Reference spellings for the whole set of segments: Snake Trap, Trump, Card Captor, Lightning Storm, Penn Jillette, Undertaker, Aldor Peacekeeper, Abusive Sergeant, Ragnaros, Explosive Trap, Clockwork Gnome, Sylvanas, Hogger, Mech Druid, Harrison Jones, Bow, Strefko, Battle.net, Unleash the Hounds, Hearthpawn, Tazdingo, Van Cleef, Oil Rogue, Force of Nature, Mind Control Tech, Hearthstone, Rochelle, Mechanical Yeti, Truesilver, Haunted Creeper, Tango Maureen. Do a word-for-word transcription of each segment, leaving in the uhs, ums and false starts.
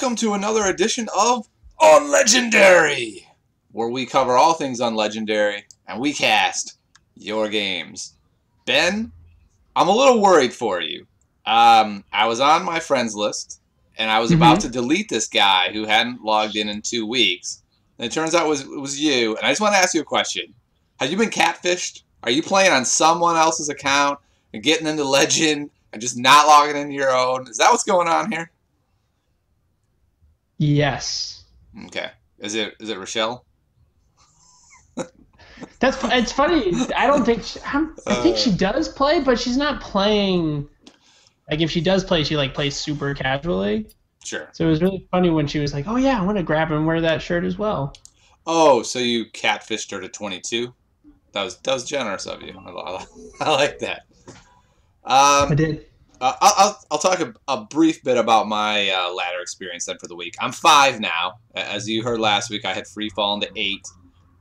welcome to another edition of Unlegendary, where we cover all things Unlegendary, and we cast your games. Ben, I'm a little worried for you. Um, I was on my friends list, and I was mm-hmm. about to delete this guy who hadn't logged in in two weeks. And it turns out it was, it was you, and I just want to ask you a question. Have you been catfished? Are you playing on someone else's account and getting into Legend and just not logging into your own? Is that what's going on here? Yes. Okay. Is it is it Rochelle? That's it's funny. I don't think she, I'm, I think she does play, but she's not playing. Like if she does play, she like plays super casually. Sure. So it was really funny when she was like, "Oh yeah, I want to grab and wear that shirt as well." Oh, so you catfished her to twenty-two? That was that was generous of you. I, I like that. Um, I did. Uh, I'll, I'll, I'll talk a, a brief bit about my uh, ladder experience then for the week. I'm five now. As you heard last week, I had free fallen to eight.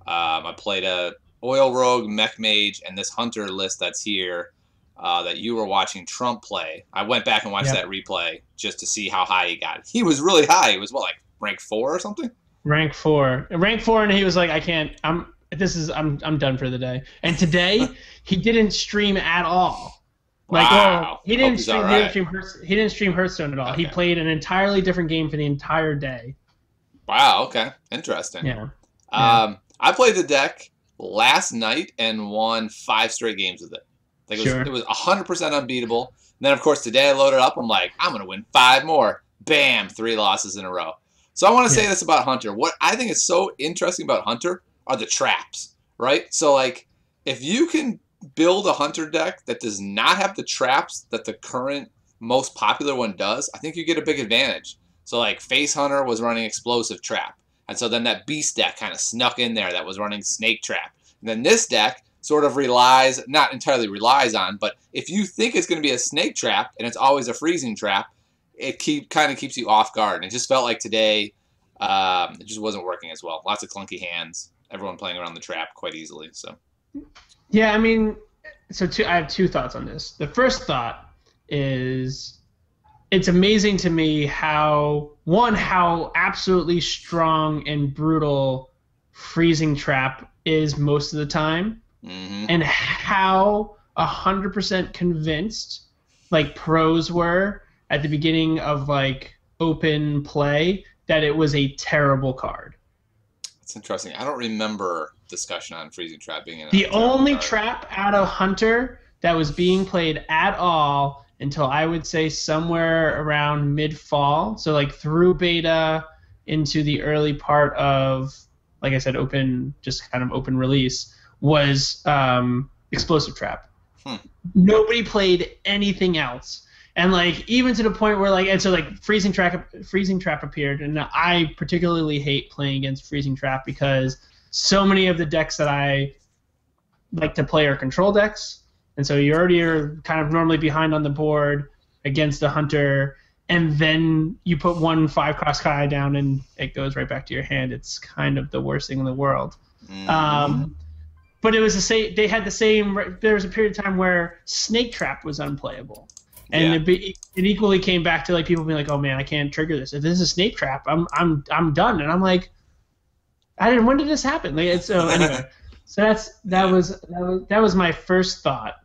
Um, I played a Oil Rogue, Mech Mage, and this Hunter list that's here uh, that you were watching Trump play. I went back and watched yep. that replay just to see how high he got. He was really high. He was, what, like rank four or something? Rank four. Rank four, and he was like, I can't. I'm. This is. I'm. I'm done for the day. And today, he didn't stream at all. Like, wow. oh, he didn't stream, right. he didn't stream Hearthstone, he didn't stream Hearthstone at all. Okay. He played an entirely different game for the entire day. Wow, okay. Interesting. Yeah. Um, yeah. I played the deck last night and won five straight games with it. Like it, sure. was, it was one hundred percent unbeatable. And then, of course, today I loaded up. I'm like, I'm going to win five more. Bam, three losses in a row. So I want to yeah. say this about Hunter. What I think is so interesting about Hunter are the traps, right? So, like, if you can build a Hunter deck that does not have the traps that the current most popular one does, I think you get a big advantage. So like Face Hunter was running Explosive Trap, and so then that Beast deck kind of snuck in there that was running Snake Trap. And then this deck sort of relies, not entirely relies on, but if you think it's going to be a Snake Trap and it's always a Freezing Trap, it keep kind of keeps you off guard. And it just felt like today um, it just wasn't working as well. Lots of clunky hands, everyone playing around the trap quite easily. So. Yeah, I mean, so two, I have two thoughts on this. The first thought is it's amazing to me how, one, how absolutely strong and brutal Freezing Trap is most of the time, mm-hmm. and how one hundred percent convinced, like, pros were at the beginning of, like, open play that it was a terrible card. That's interesting. I don't remember discussion on Freezing Trap being in the only card. Trap out of Hunter that was being played at all until I would say somewhere around mid-fall, so like through beta into the early part of, like I said, open, just kind of open release, was um, Explosive Trap. Hmm. Nobody played anything else. And like even to the point where like, and so like Freezing Trap, Freezing Trap appeared, and I particularly hate playing against Freezing Trap because so many of the decks that I like to play are control decks, and so you already are kind of normally behind on the board against the Hunter, and then you put one five-cost guy down and it goes right back to your hand. It's kind of the worst thing in the world. Mm-hmm. Um, but it was the same. They had the same. There was a period of time where Snake Trap was unplayable, and yeah. it, be, it equally came back to like people being like, "Oh man, I can't trigger this. If this is a Snake Trap, I'm I'm I'm done." And I'm like, I didn't. When did this happen? Like, it's, so anyway, so that's that was that was that was my first thought,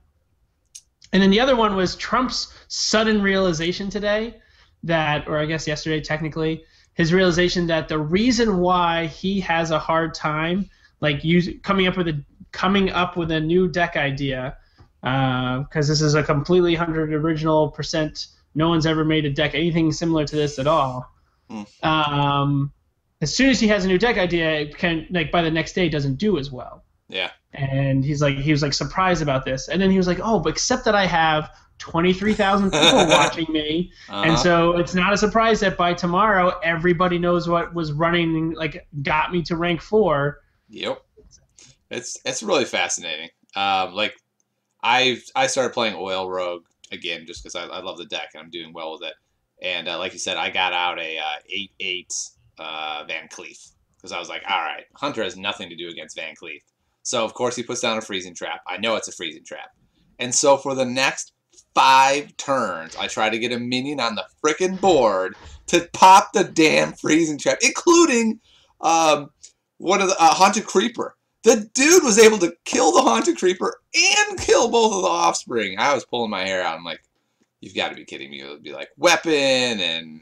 and then the other one was Trump's sudden realization today, that, or I guess yesterday technically, his realization that the reason why he has a hard time like using, coming up with a coming up with a new deck idea, because uh, this is a completely hundred original percent. No one's ever made a deck anything similar to this at all. Mm. Um. As soon as he has a new deck idea, it can, like, by the next day, doesn't do as well. Yeah. And he's like, he was like surprised about this, and then he was like, oh, but except that I have twenty-three thousand people watching me, uh-huh. and so it's not a surprise that by tomorrow everybody knows what was running, like, got me to rank four. Yep. It's it's really fascinating. Um, like, I I started playing Oil Rogue again just because I I love the deck and I'm doing well with it, and uh, like you said, I got out a uh, eight eight. Uh, Van Cleef, because I was like, all right, Hunter has nothing to do against Van Cleef, so of course he puts down a Freezing Trap. I know it's a Freezing Trap, and so for the next five turns, I try to get a minion on the frickin' board to pop the damn Freezing Trap, including um, one of the uh, Haunted Creeper. The dude was able to kill the Haunted Creeper and kill both of the offspring. I was pulling my hair out. I'm like, you've got to be kidding me. It would be like Weapon and,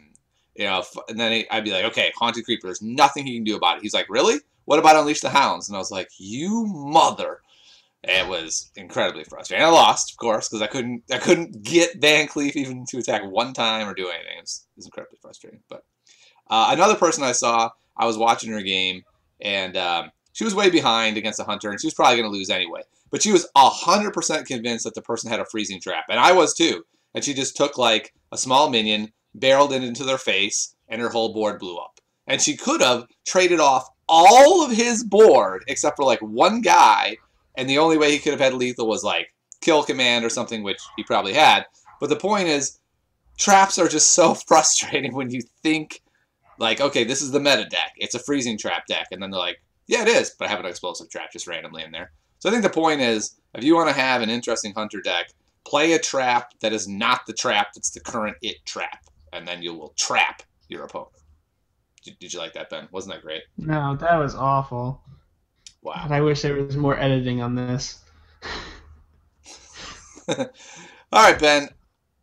you know, and then I'd be like, okay, Haunted Creeper, there's nothing he can do about it. He's like, really? What about Unleash the Hounds? And I was like, you mother. It was incredibly frustrating. And I lost, of course, because I couldn't I couldn't get Van Cleef even to attack one time or do anything. It was, it was incredibly frustrating. But uh, another person I saw, I was watching her game, and um, she was way behind against a hunter, and she was probably going to lose anyway. But she was one hundred percent convinced that the person had a Freezing Trap, and I was too. And she just took, like, a small minion, barreled it into their face, and her whole board blew up. And she could have traded off all of his board except for, like, one guy. And the only way he could have had lethal was, like, Kill Command or something, which he probably had. But the point is, traps are just so frustrating when you think, like, okay, this is the meta deck. It's a Freezing Trap deck. And then they're like, yeah, it is, but I have an explosive trap just randomly in there. So I think the point is, if you want to have an interesting hunter deck, play a trap that is not the trap that's the current it trap. And then you will trap your opponent. Did, did you like that, Ben? Wasn't that great? No, that was awful. Wow. And I wish there was more editing on this. All right, Ben.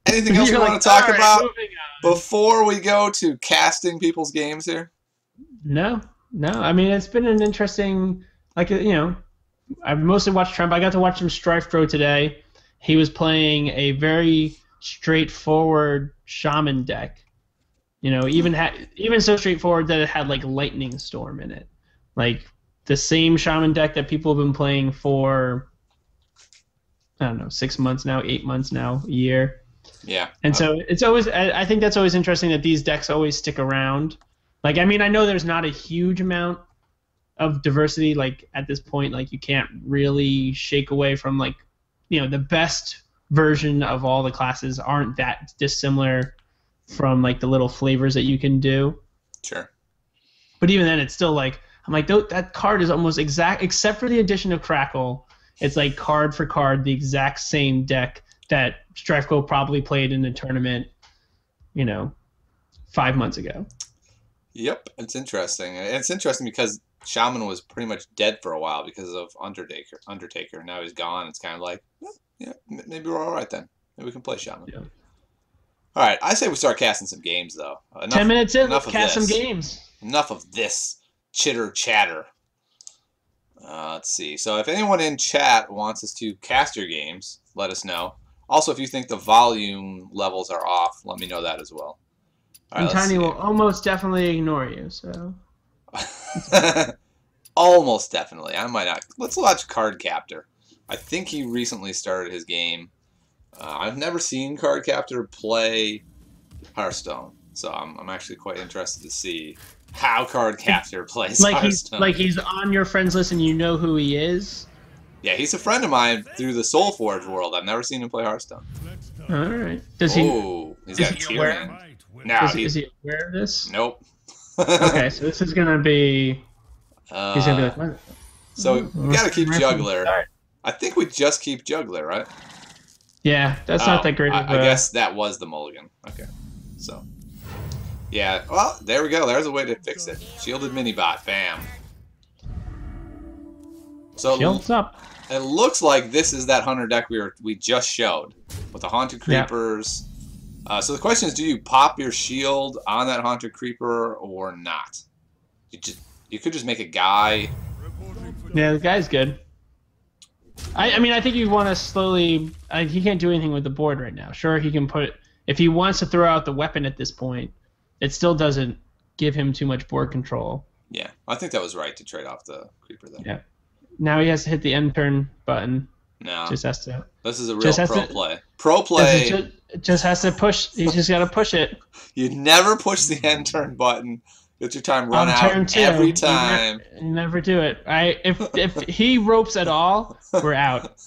Anything else you like, want to talk right, about before we go to casting people's games here? No. No. I mean, it's been an interesting, like, you know, I've mostly watched Trump. I got to watch some Strife Pro today. He was playing a very straightforward Shaman deck. You know, even, ha even so straightforward that it had, like, Lightning Storm in it. Like, the same Shaman deck that people have been playing for, I don't know, six months now, eight months now, a year. Yeah. And okay. So it's always, I think that's always interesting that these decks always stick around. Like, I mean, I know there's not a huge amount of diversity, like, at this point. Like, you can't really shake away from, like, you know, the best version of all the classes aren't that dissimilar from, like, the little flavors that you can do. Sure. But even then, it's still, like, I'm like, that card is almost exact, except for the addition of Crackle, it's like card for card, the exact same deck that Strefko probably played in the tournament, you know, five months ago. Yep, it's interesting. It's interesting because Shaman was pretty much dead for a while because of Undertaker. Undertaker. Now he's gone. It's kind of like, well, yeah, maybe we're all right then. Maybe we can play Shaman. Yeah. All right, I say we start casting some games, though. Enough, Ten minutes in, let's cast some games. Enough of this chitter chatter. Uh, let's see. So if anyone in chat wants us to cast your games, let us know. Also, if you think the volume levels are off, let me know that as well. All right, and Tiny see. will almost definitely ignore you, so. Almost definitely. I might not. Let's watch Card Captor. I think he recently started his game. Uh, I've never seen Card Captor play Hearthstone, so I'm, I'm actually quite interested to see how Card Captor plays like Hearthstone. He's, like he's on your friends list and you know who he is? Yeah, he's a friend of mine through the Soulforge world. I've never seen him play Hearthstone. Alright. Does he, oh, he's got he Tyrion. No, is, he, is he aware of this? Nope. Okay, so this is going to be... Uh, he's going to be like... What? So we got to keep Juggler. Sorry. I think we just keep Juggler, right? Yeah, that's oh, not that great. I, of a... I guess that was the mulligan. Okay, so... Yeah, well, there we go. There's a way to fix it. Shielded Minibot, bam. So Shields up. It looks like this is that hunter deck we were we just showed with the Haunted Creepers. Yeah. Uh, so the question is, do you pop your shield on that Haunted Creeper or not? You just you could just make a guy. Yeah, the guy's good. I I mean I think you want to slowly. I, he can't do anything with the board right now. Sure, he can put if he wants to throw out the weapon at this point. It still doesn't give him too much board control. Yeah, I think that was right to trade off the creeper then. Yeah. Now he has to hit the end turn button. No. Just has to. This is a real pro to, play. Pro play. Just, just has to push. You just got to push it. You never push the end turn button. Let your time run out turn two, every time. You never, you never do it. I if if he ropes at all, we're out.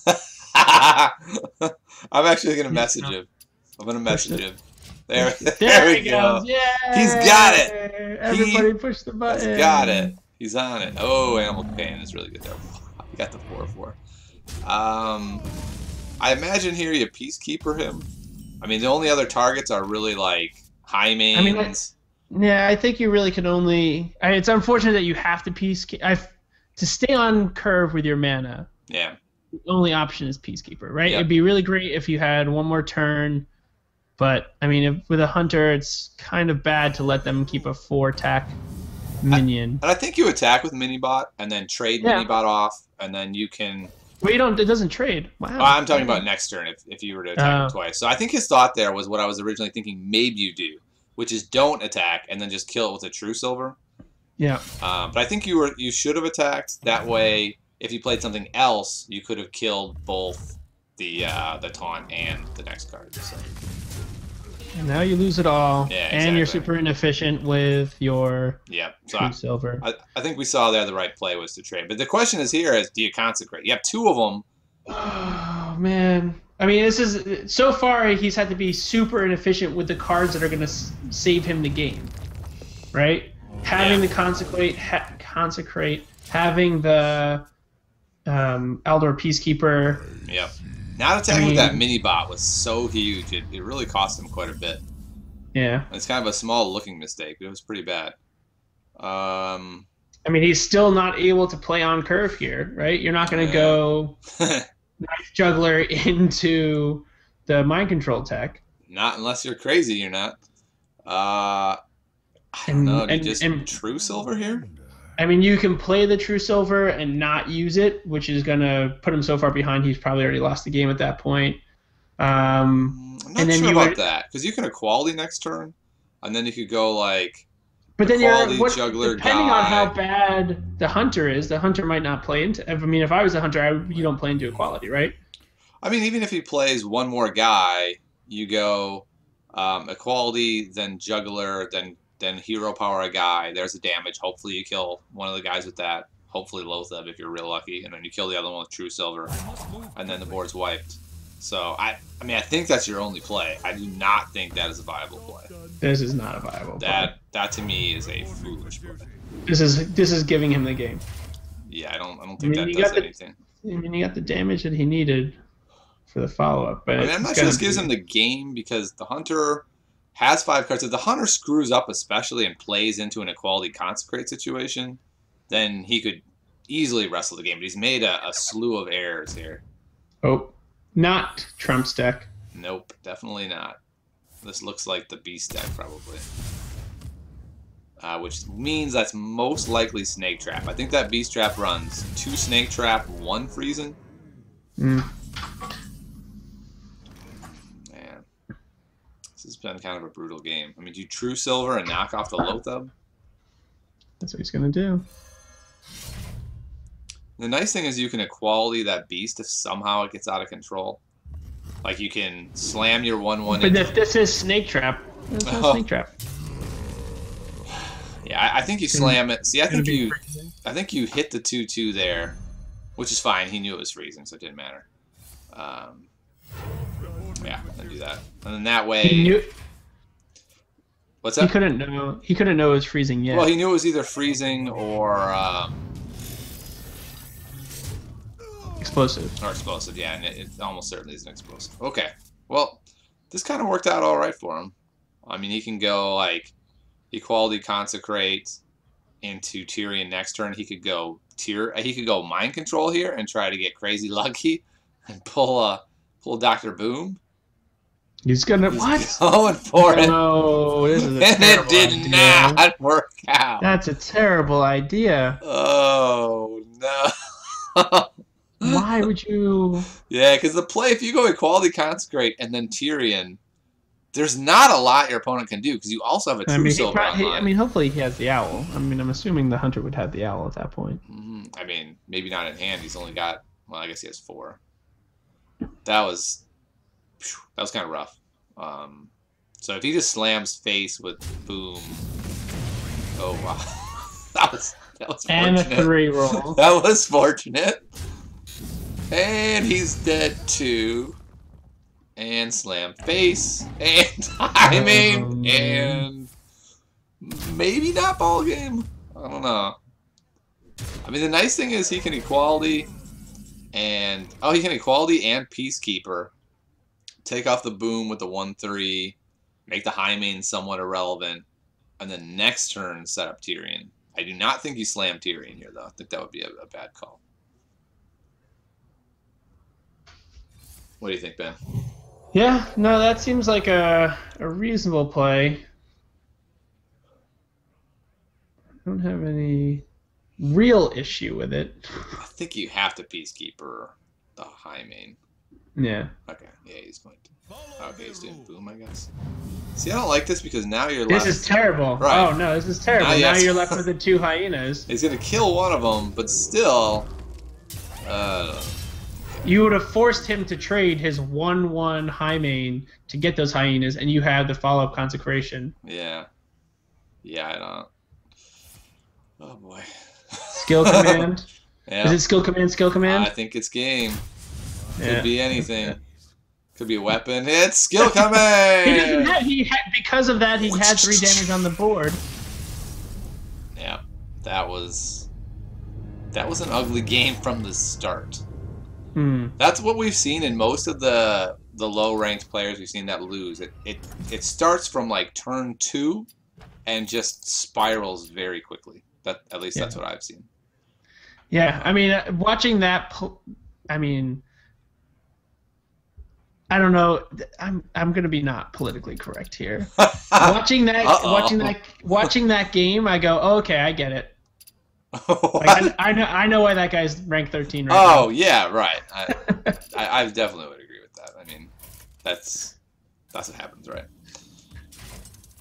I'm actually gonna message him. I'm gonna message him. There, there, there we go. Yay. He's got it. Everybody he push the button. He's got it. He's on it. Oh, Animal Pain is really good there. He got the four four. Um, I imagine here you Peacekeeper him. I mean, the only other targets are really like high mains. I mean, I, yeah, I think you really can only. I, it's unfortunate that you have to peace I've, to stay on curve with your mana. Yeah. The only option is Peacekeeper, right? Yep. It'd be really great if you had one more turn, but I mean, if, with a hunter, it's kind of bad to let them keep a four attack minion. I, and I think you attack with Minibot and then trade yeah. Minibot off, and then you can. Well, you don't. It doesn't trade. Wow. Well, I'm talking about next turn if, if you were to attack uh, him twice. So I think his thought there was what I was originally thinking. Maybe you do, which is don't attack and then just kill it with a Truesilver. Yeah. Uh, but I think you were you should have attacked that way. If you played something else, you could have killed both the uh, the taunt and the next card. So. And now you lose it all, yeah, exactly. And you're super inefficient with your yeah. So Truesilver. I, I think we saw there the right play was to trade. But the question is here is, do you consecrate? You have two of them. Oh, man. I mean, this is so far he's had to be super inefficient with the cards that are going to save him the game, right? Having yeah. the consecrate, ha consecrate, having the... Um, Aldor Peacekeeper. Yep. Not attacking I mean, with that mini bot was so huge. It, it really cost him quite a bit. Yeah. It's kind of a small looking mistake, but it was pretty bad. Um, I mean, he's still not able to play on curve here, right? You're not going to yeah. go Knife Juggler into the mind control tech. Not unless you're crazy, you're not. Uh, I don't and, know. Do and, you just and, Truesilver here? I mean, you can play the Truesilver and not use it, which is going to put him so far behind he's probably already lost the game at that point. Um, I'm not and then sure about are... that, because you can Equality next turn, and then you could go, like, but then Equality, you're, what, Juggler, depending guy. on how bad the Hunter is, the Hunter might not play into... I mean, if I was a Hunter, I, you don't play into Equality, right? I mean, even if he plays one more guy, you go um, Equality, then Juggler, then... Then hero power a guy. There's a damage. Hopefully you kill one of the guys with that. Hopefully Loatheb if you're real lucky. And then you kill the other one with Truesilver. And then the board's wiped. So, I I mean, I think that's your only play. I do not think that is a viable play. This is not a viable play. That, that to me, is a foolish play. This is this is giving him the game. Yeah, I don't I don't think I mean, that does the, anything. I mean, he got the damage that he needed for the follow-up. But I mean, I'm not sure this gives him the game because the Hunter... has five cards. If the Hunter screws up especially and plays into an Equality Consecrate situation, then he could easily wrestle the game. But he's made a, a slew of errors here. Oh, not Trump's deck. Nope, definitely not. This looks like the Beast deck probably. Uh, which means that's most likely Snake Trap. I think that Beast Trap runs two Snake Trap, one Freezing. Mm. This has been kind of a brutal game. I mean, do you Truesilver and knock off the Loatheb? That's what he's going to do. The nice thing is you can Equality that Beast if somehow it gets out of control. Like, you can slam your one one. But if this is Snake Trap. This is oh. Snake Trap. Yeah, I, I think you slam it. See, I think you I think you hit the two two there, which is fine. He knew it was freezing, so it didn't matter. Um... Yeah, then do that, and then that way. He knew... What's that? He couldn't know. He couldn't know it was freezing yet. Well, he knew it was either freezing or um... explosive. Or explosive, yeah, and it, it almost certainly is an explosive. Okay, well, this kind of worked out all right for him. I mean, he can go like Equality Consecrate into Tyrion next turn. He could go tier. He could go mind control here and try to get crazy lucky and pull a pull Doctor Boom. He's gonna He's what? Going for it. No, this is a and it did idea. not work out. That's a terrible idea. Oh no! Why would you? Yeah, because the play if you go Equality Consecrate and then Tyrion, there's not a lot your opponent can do because you also have a Truesilver. I, mean, I mean, hopefully he has the owl. I mean, I'm assuming the hunter would have the owl at that point. Mm-hmm. I mean, maybe not in hand. He's only got well, I guess he has four. That was. That was kind of rough. Um, so if he just slams face with Boom, oh wow, that was that was fortunate. And a three roll. That was fortunate. And he's dead too. And slam face and timing um, and maybe not ball game. I don't know. I mean, the nice thing is he can Equality. And, oh, he can Equality and Peacekeeper. Take off the Boom with the one three. Make the high main somewhat irrelevant. And then next turn, set up Tyrion. I do not think you slam Tyrion here, though. I think that would be a, a bad call. What do you think, Ben? Yeah, no, that seems like a, a reasonable play. I don't have any real issue with it. I think you have to Peacekeeper the high main. Yeah. Okay, yeah, he's going to. Okay, he's doing Boom, I guess. See, I don't like this because now you're left... This is terrible. Right. Oh, no, this is terrible. Now, yes. Now you're left with the two hyenas. He's going to kill one of them, but still... Uh... You would have forced him to trade his one one high main to get those hyenas, and you have the follow-up Consecration. Yeah. Yeah, I don't... Oh, boy. Skill Command? Yeah. Is it Skill Command, Skill Command? I think it's game. Could yeah. be anything. Could be a weapon. It's Skill Command! He doesn't have, he had, because of that, he had three damage on the board. Yeah, that was... That was an ugly game from the start. Hmm. That's what we've seen in most of the the low-ranked players we've seen that lose. It, it, it starts from, like, turn two and just spirals very quickly. That At least yeah. that's what I've seen. Yeah, I mean, watching that... I mean... I don't know. I'm I'm gonna be not politically correct here. watching that, Uh-oh. watching that, watching that game, I go, oh, okay, I get it. Like, I, I know, I know why that guy's ranked thirteen right now. Oh yeah, right. I, I I definitely would agree with that. I mean, that's that's what happens, right?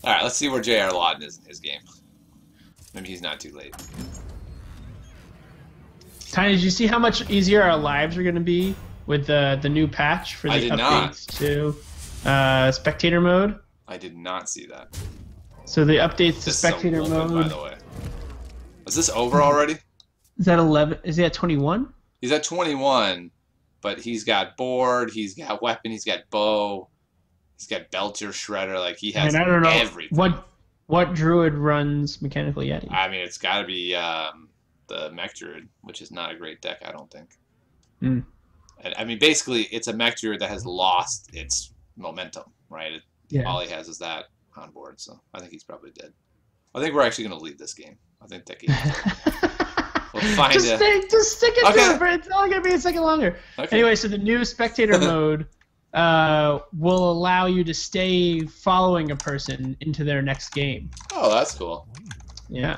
All right, let's see where J R Lawton is in his game. Maybe he's not too late. Tiny, did you see how much easier our lives are gonna be? With the, the new patch for the updates not. to uh, spectator mode. I did not see that. So the updates to spectator mode. By the way, is this over already? Is that eleven? Is he at twenty-one? He's at twenty-one, but he's got board, he's got weapon, he's got bow, he's got Belcher, Shredder. Like he has and I don't know everything. What what druid runs Mechanical Yeti? I mean, it's got to be um, the Mech Druid, which is not a great deck, I don't think. Mm. I mean, basically, it's a mech druid that has lost its momentum, right? It, yeah. All he has is that on board, so I think he's probably dead. I think we're actually going to leave this game. I think that game we'll find just, a... stay, just stick it okay. to it, for it's only going to be a second longer. Okay. Anyway, so the new spectator mode uh, will allow you to stay following a person into their next game. Oh, that's cool. Yeah.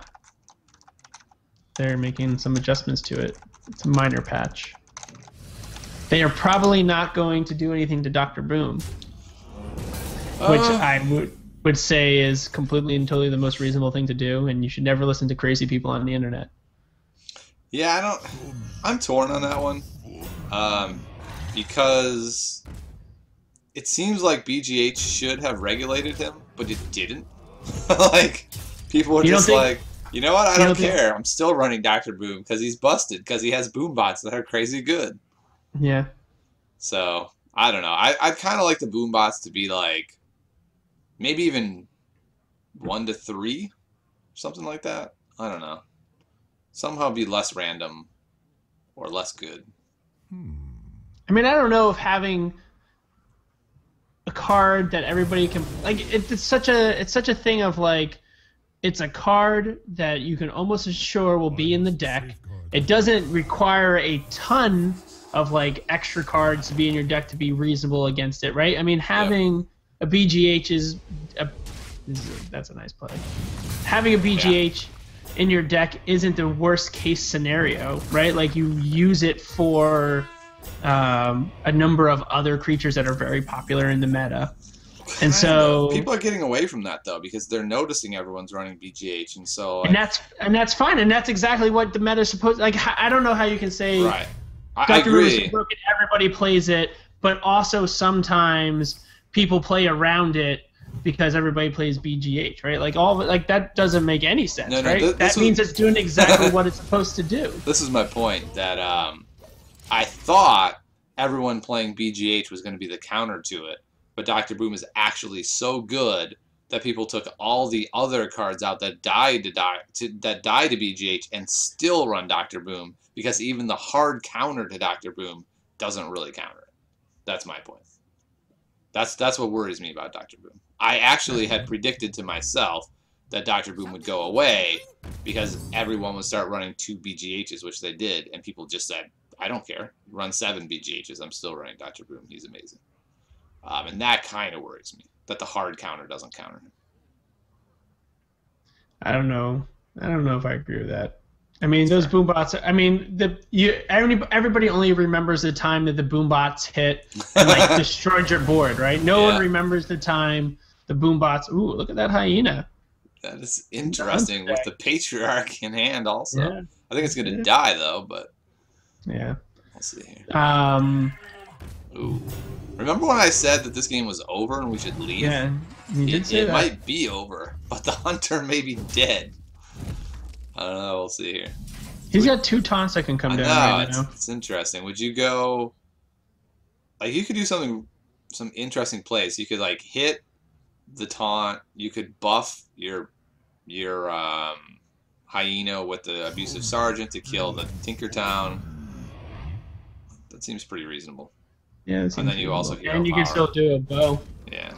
They're making some adjustments to it. It's a minor patch. They are probably not going to do anything to Doctor Boom, which uh, I would would say is completely and totally the most reasonable thing to do, and you should never listen to crazy people on the internet. Yeah, I don't. I'm torn on that one, um, because it seems like B G H should have regulated him, but it didn't. Like people were just think, like, you know what? I don't, don't care. Think... I'm still running Doctor Boom because he's busted because he has boom bots that are crazy good. Yeah. So, I don't know. I, I'd kind of like the boom bots to be like maybe even one to three, something like that. I don't know. Somehow be less random or less good. I mean, I don't know if having a card that everybody can like it, it's such a it's such a thing of like it's a card that you can almost assure will be in the deck. It doesn't require a ton of like extra cards to be in your deck to be reasonable against it, right? I mean, having yep. a B G H is, a, is a, that's a nice play. Having a B G H yeah. in your deck isn't the worst case scenario, right? Like you use it for um, a number of other creatures that are very popular in the meta. And so people are getting away from that though because they're noticing everyone's running B G H, and so like, and that's and that's fine, and that's exactly what the meta is supposed. Like I don't know how you can say. Right. I agree. Broken, everybody plays it, but also sometimes people play around it because everybody plays B G H, right? Like all like that doesn't make any sense, no, no, right? Th that means was... it's doing exactly what it's supposed to do. This is my point that um, I thought everyone playing B G H was going to be the counter to it, but Doctor Boom is actually so good that people took all the other cards out that died to die to, that died to B G H and still run Doctor Boom, because even the hard counter to Doctor Boom doesn't really counter it. That's my point. That's that's what worries me about Doctor Boom. I actually had predicted to myself that Doctor Boom would go away because everyone would start running two B G Hs, which they did, and people just said, I don't care. Run seven B G Hs. I'm still running Doctor Boom. He's amazing. Um, and that kind of worries me, that the hard counter doesn't counter him. I don't know. I don't know if I agree with that. I mean, That's those fair. Boombots, I mean, the you everybody only remembers the time that the boombots hit and, like, destroyed your board, right? No yeah. one remembers the time the boombots, ooh, look at that hyena. That is interesting with the patriarch in hand also. Yeah. I think it's going to yeah. die, though, but... Yeah. We'll see here. Um... Ooh. Remember when I said that this game was over and we should leave? Yeah, you did it, say it that. Might be over, but the hunter may be dead. I don't know. We'll see here. He's we, got two taunts that can come I down. Know, right it's, now. It's interesting. Would you go? Like, you could do something, some interesting plays. You could like hit the taunt. You could buff your your um, hyena with the abusive sergeant to kill the Tinkertown. That seems pretty reasonable. Yeah, and then you also hero and you power. Can still do a bow. Yeah,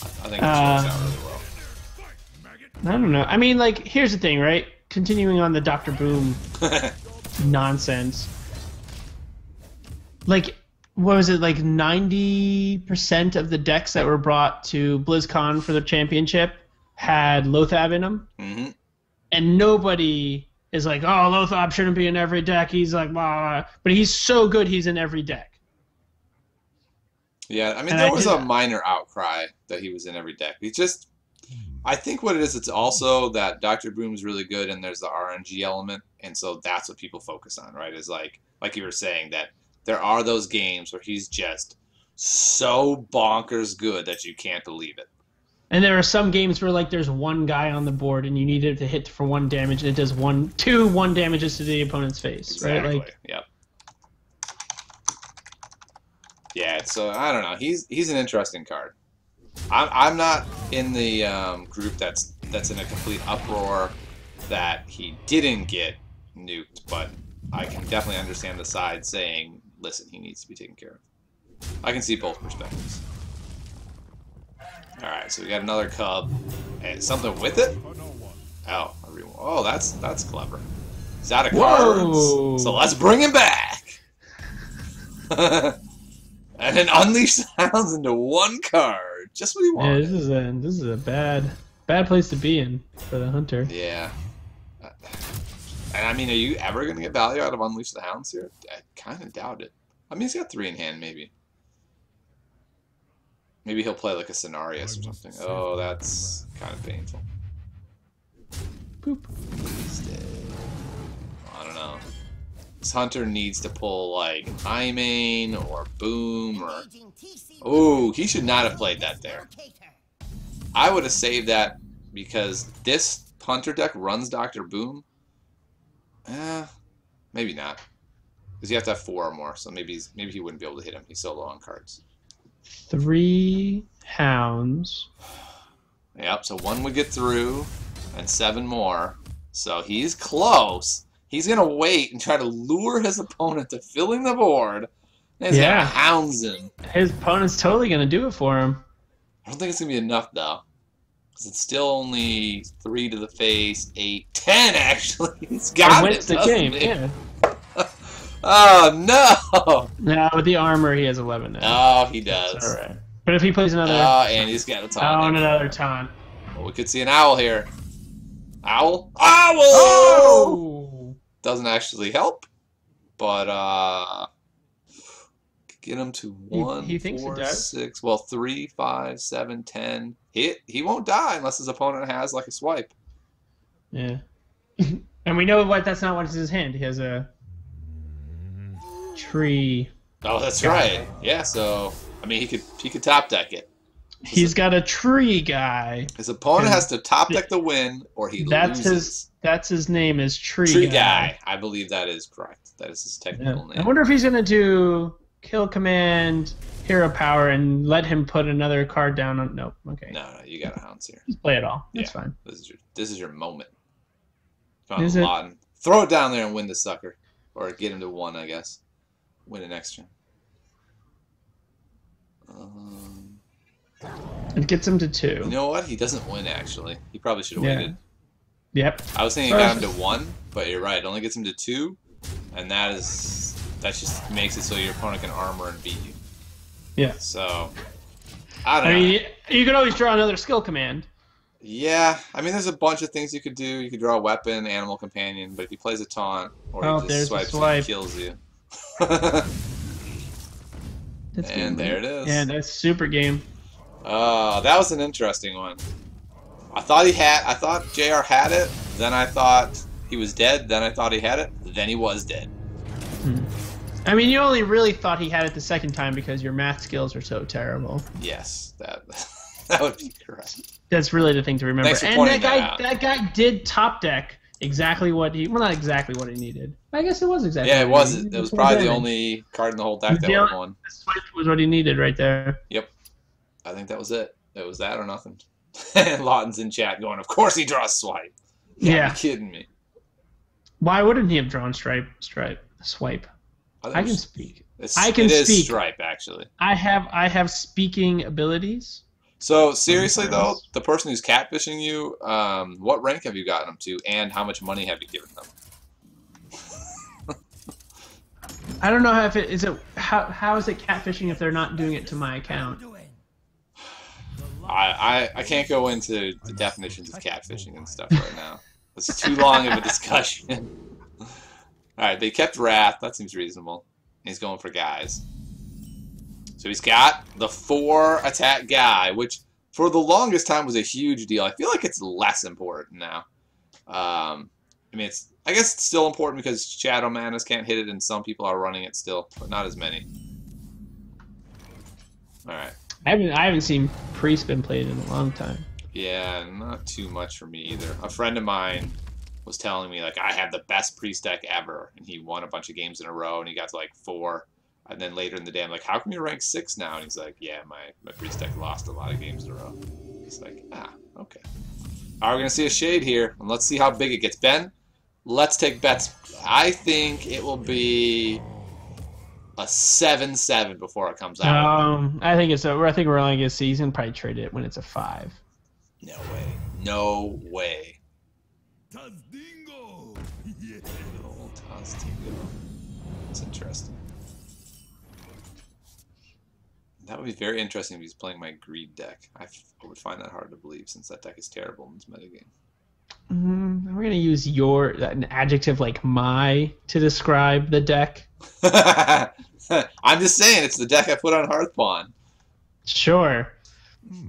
I think this uh, works out really well. I don't know. I mean, like, here's the thing, right? Continuing on the Doctor Boom nonsense. Like, what was it? Like ninety percent of the decks that were brought to BlizzCon for the championship had Loatheb in them, mm-hmm. and nobody is like, "Oh, Loatheb shouldn't be in every deck." He's like, "Blah," but he's so good, he's in every deck. Yeah, I mean, and there I was a that. minor outcry that he was in every deck. It's just, I think what it is, it's also that Doctor Boom's really good and there's the R N G element, and so that's what people focus on, right? Is like, like you were saying, that there are those games where he's just so bonkers good that you can't believe it. And there are some games where, like, there's one guy on the board and you need it to hit for one damage and it does one, two one damages to the opponent's face, exactly. right? Like, yep. Yeah, so I don't know. He's he's an interesting card. I'm I'm not in the um, group that's that's in a complete uproar that he didn't get nuked, but I can definitely understand the side saying, listen, he needs to be taken care of. I can see both perspectives. All right, so we got another cub. Hey, something with it? Oh, oh, that's that's clever. He's out of cards, Whoa. so let's bring him back. And then unleash the hounds into one card. Just what he wanted. Yeah, this is a this is a bad bad place to be in for the hunter. Yeah. And I mean, are you ever gonna get value out of unleash the hounds here? I kind of doubt it. I mean, he's got three in hand, maybe. Maybe he'll play like a Cenarius or something. Oh, that's kind of painful. Boop. I don't know. This hunter needs to pull like Imane or Boom or... Ooh, he should not have played that there. I would have saved that because this hunter deck runs Doctor Boom. Eh, maybe not. Because you have to have four or more, so maybe he's, maybe he wouldn't be able to hit him. He's so low on cards. Three hounds. Yep, so one would get through and seven more. So he's close. He's going to wait and try to lure his opponent to filling the board. And he's yeah. going to hounds him. His opponent's totally going to do it for him. I don't think it's going to be enough, though. Because it's still only three to the face, eight, ten, actually. He's got it, doesn't he? And wins the game, yeah. Oh, no! No, with the armor, he has eleven now. Oh, he does. That's all right. But if he plays another... Oh, and he's got a taunt. Oh, and another taunt. Well, we could see an owl here. Owl? Owl! Oh! Doesn't actually help, but uh, get him to one, he, he four, six, well, three, five, seven, ten. He he won't die unless his opponent has like a swipe. Yeah, and we know what that's not what's in his hand. He has a tree. Oh, that's guy. right. Yeah, so I mean, he could he could top deck it. His He's a, got a tree guy. His opponent has to top deck the win, or he that's loses. His, that's his name is Tree, tree Guy. Guy. I believe that is correct. That is his technical yeah. name. I wonder if he's going to do Kill Command, hero power and let him put another card down on... Nope, okay. No, no, you got a Hounds here. Just play it all. That's yeah, fine. This is your, this is your moment. Come on, is Lawton. It? Throw it down there and win the sucker. Or get him to one, I guess. Win it next turn. Um, it gets him to two. You know what? He doesn't win, actually. He probably should have yeah. waited. Yep. I was thinking it got him to one, but you're right. It only gets him to two, and that is... That just makes it so your opponent can armor and beat you. Yeah. So, I don't I know. mean, you could always draw another skill command. Yeah. I mean, there's a bunch of things you could do. You could draw a weapon, animal companion, but if he plays a taunt, or oh, he just swipes swipe. and kills you. That's and good, there it is. Yeah, that's super game. Oh, uh, that was an interesting one. I thought he had. I thought J R had it. Then I thought he was dead. Then I thought he had it. Then he was dead. Hmm. I mean, you only really thought he had it the second time because your math skills are so terrible. Yes, that that would be correct. That's really the thing to remember. Thanks for pointing that out. That guy did top deck exactly what he well, not exactly what he needed. I guess it was exactly. Yeah, it was. It was probably the only card in the whole deck that would have won. The swipe was what he needed right there. Yep, I think that was it. It was that or nothing. And Lawton's in chat going, "Of course he draws swipe." Yeah, yeah. You're kidding me. Why wouldn't he have drawn stripe? Stripe. Swipe. I, I can speak. I can it is speak. Stripe, actually. I have I have speaking abilities. So seriously though, the person who's catfishing you, um, what rank have you gotten them to, and how much money have you given them? I don't know if it is it how how is it catfishing if they're not doing it to my account. I I, I can't go into the definitions of catfishing and stuff right now. This is too long of a discussion. Alright, they kept Wrath. That seems reasonable. He's going for guys. So he's got the four attack guy, which for the longest time was a huge deal. I feel like it's less important now. Um, I mean, it's I guess it's still important because Shadow Manas can't hit it and some people are running it still, but not as many. Alright. I haven't, I haven't seen Priest been played in a long time. Yeah, not too much for me either. A friend of mine was telling me, like, I had the best Priest deck ever, and he won a bunch of games in a row, and he got to like four, and then later in the day I'm like, how come you're ranked six now? And he's like, yeah, my, my Priest deck lost a lot of games in a row. He's like, ah, okay. Alright, we're gonna see a Shade here, and let's see how big it gets. Ben, let's take bets. I think it will be a seven seven before it comes out. Um, I think it's over. I think we're only gonna see, he's gonna probably trade it when it's a five. No way. No way. Tazdingo! Yeah. Oh, Tazdingo. That's interesting. That would be very interesting if he's playing my Greed deck. I, f I would find that hard to believe since that deck is terrible in this metagame. Mm, we're going to use your, an adjective like my to describe the deck. I'm just saying, it's the deck I put on Hearthpawn. Sure. Hmm.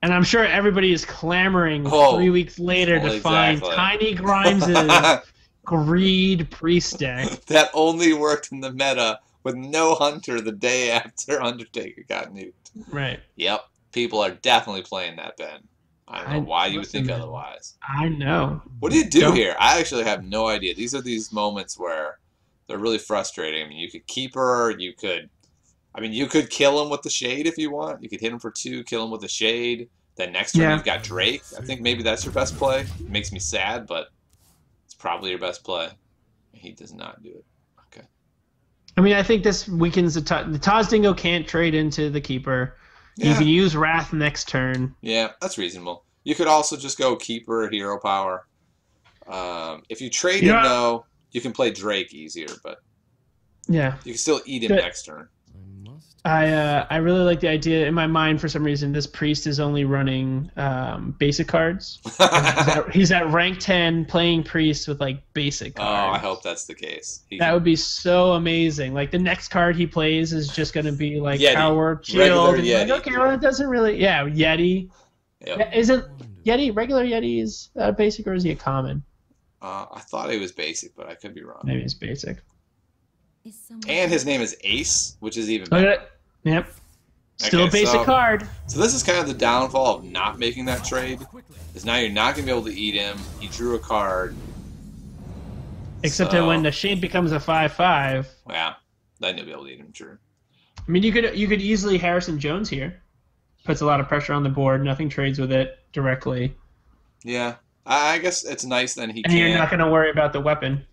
And I'm sure everybody is clamoring oh, three weeks later well, to find exactly. Tiny Grimes' Greed Priest deck. That only worked in the meta with no Hunter the day after Undertaker got nuked. Right. Yep. People are definitely playing that, Ben. I don't know I, why you would think man. otherwise. I know. What do you do don't. here? I actually have no idea. These are these moments where they're really frustrating. I mean, you could keep her, you could... I mean, you could kill him with the Shade if you want. You could hit him for two, kill him with the Shade. Then next turn yeah. you've got Drake. I think maybe that's your best play. It makes me sad, but it's probably your best play. He does not do it. Okay. I mean, I think this weakens the... Ta the Tazdingo can't trade into the Keeper. Yeah. You can use Wrath next turn. Yeah, that's reasonable. You could also just go Keeper, Hero Power. Um, if you trade you him, though, you can play Drake easier, but yeah, you can still eat him but next turn. I uh, I really like the idea. In my mind, for some reason, this Priest is only running um, basic cards. he's, at, he's at rank ten, playing Priest with like basic cards. Oh, I hope that's the case. He, that would be so amazing. Like the next card he plays is just going to be like Yeti. Power Shield. And Yeti. Like, okay, well it doesn't really. Yeah, Yeti. Yep. Isn't Yeti regular Yeti is uh, basic or is he a common? Uh, I thought he was basic, but I could be wrong. Maybe it's basic. And his name is Ace, which is even better. Okay. Yep. Still okay, a basic so, card. So this is kind of the downfall of not making that trade. Is now you're not going to be able to eat him. He drew a card. Except so, that when the Shade becomes a five five. Yeah. Then you'll be able to eat him, true. I mean, you could you could easily Harrison Jones here. Puts a lot of pressure on the board. Nothing trades with it directly. Yeah, I guess it's nice then he. And can. You're not going to worry about the weapon.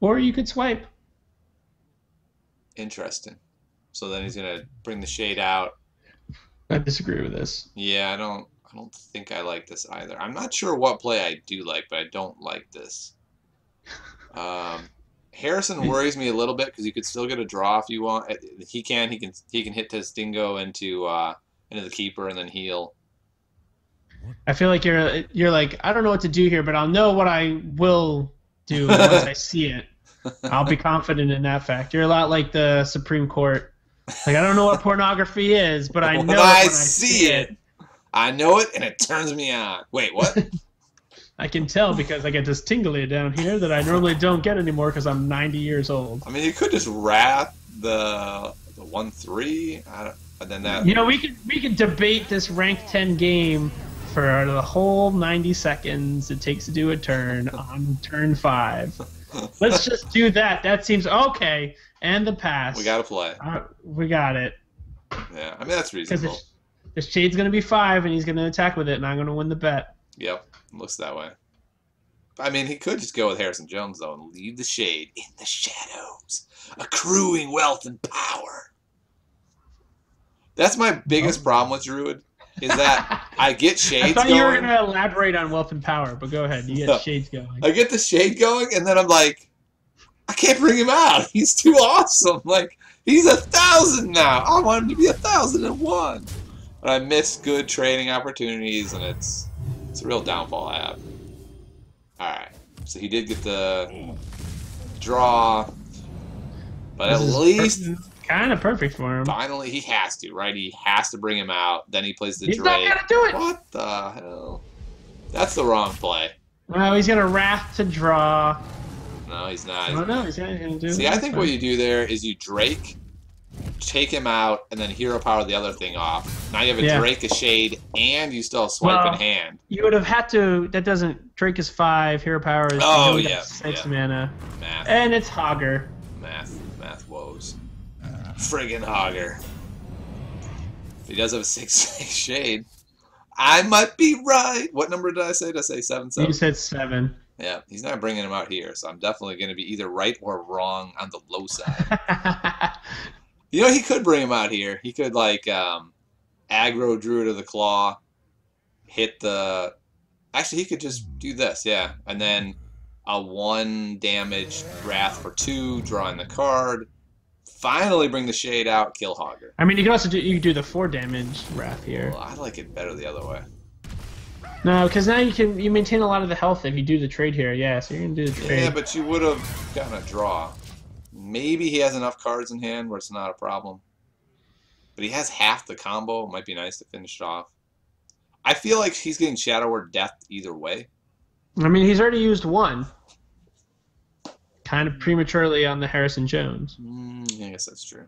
Or you could swipe. Interesting. So then he's going to bring the Shade out. I disagree with this. Yeah, I don't. I don't think I like this either. I'm not sure what play I do like, but I don't like this. Um, Harrison worries me a little bit because you could still get a draw if you want. He can, he can, he can hit his dingo into uh, into the keeper and then heal. I feel like you're you're like I don't know what to do here, but I'll know what I will do once I see it. I'll be confident in that fact. You're a lot like the Supreme Court. Like I don't know what pornography is, but I know when it when I see it. it. I know it, and it turns me on. Wait, what? I can tell because I get this tingly down here that I normally don't get anymore because I'm ninety years old. I mean, you could just wrap the the one three, I don't, and then that. You know, we could we could debate this rank ten game for the whole ninety seconds it takes to do a turn on turn five. Let's just do that. That seems okay. And the pass. We gotta play. Uh, we got it. Yeah, I mean that's reasonable. The Shade's going to be five, and he's going to attack with it, and I'm going to win the bet. Yep, looks that way. I mean, he could just go with Harrison Jones, though, and leave the Shade in the shadows, accruing wealth and power. That's my biggest oh. problem with Druid, is that I get Shades going. I thought going. you were going to elaborate on wealth and power, but go ahead. You get no. Shades going. I get the Shade going, and then I'm like, I can't bring him out. He's too awesome. Like, he's a thousand now. I want him to be a thousand and one. But I miss good trading opportunities, and it's it's a real downfall I have. Alright, so he did get the draw, but this at least... kind of perfect for him. Finally, he has to, right? He has to bring him out, then he plays the he's Drake. He's not going to do it! What the hell? That's the wrong play. Well, he's got a Wrath to draw. No, he's not. No, no, he's not going to do it. See, I think what you do there is you Drake... take him out, and then hero power the other thing off. Now you have a yeah. Drake, a Shade, and you still have Swipe well, in hand. You would have had to... That doesn't... Drake is five, hero power is... Oh, yeah. Six yeah. mana. Math. And it's Hogger. Math. Math woes. Uh, Friggin' Hogger. If he does have a six Shade, I might be right. What number did I say? Did I say seven, seven? You said seven. Yeah, he's not bringing him out here, so I'm definitely going to be either right or wrong on the low side. You know, he could bring him out here. He could, like, um, aggro Druid of the Claw, hit the... Actually, he could just do this, yeah. And then a one-damage Wrath for two, drawing the card. Finally bring the Shade out, kill Hogger. I mean, you could also do you could do the four-damage Wrath here. Well, I like it better the other way. No, because now you can you maintain a lot of the health if you do the trade here. Yeah, so you're going to do the trade. Yeah, but you would have gotten a draw. Maybe he has enough cards in hand where it's not a problem. But he has half the combo. It might be nice to finish it off. I feel like he's getting Shadow or Death either way. I mean, he's already used one. Kind of prematurely on the Harrison Jones. Mm, I guess that's true.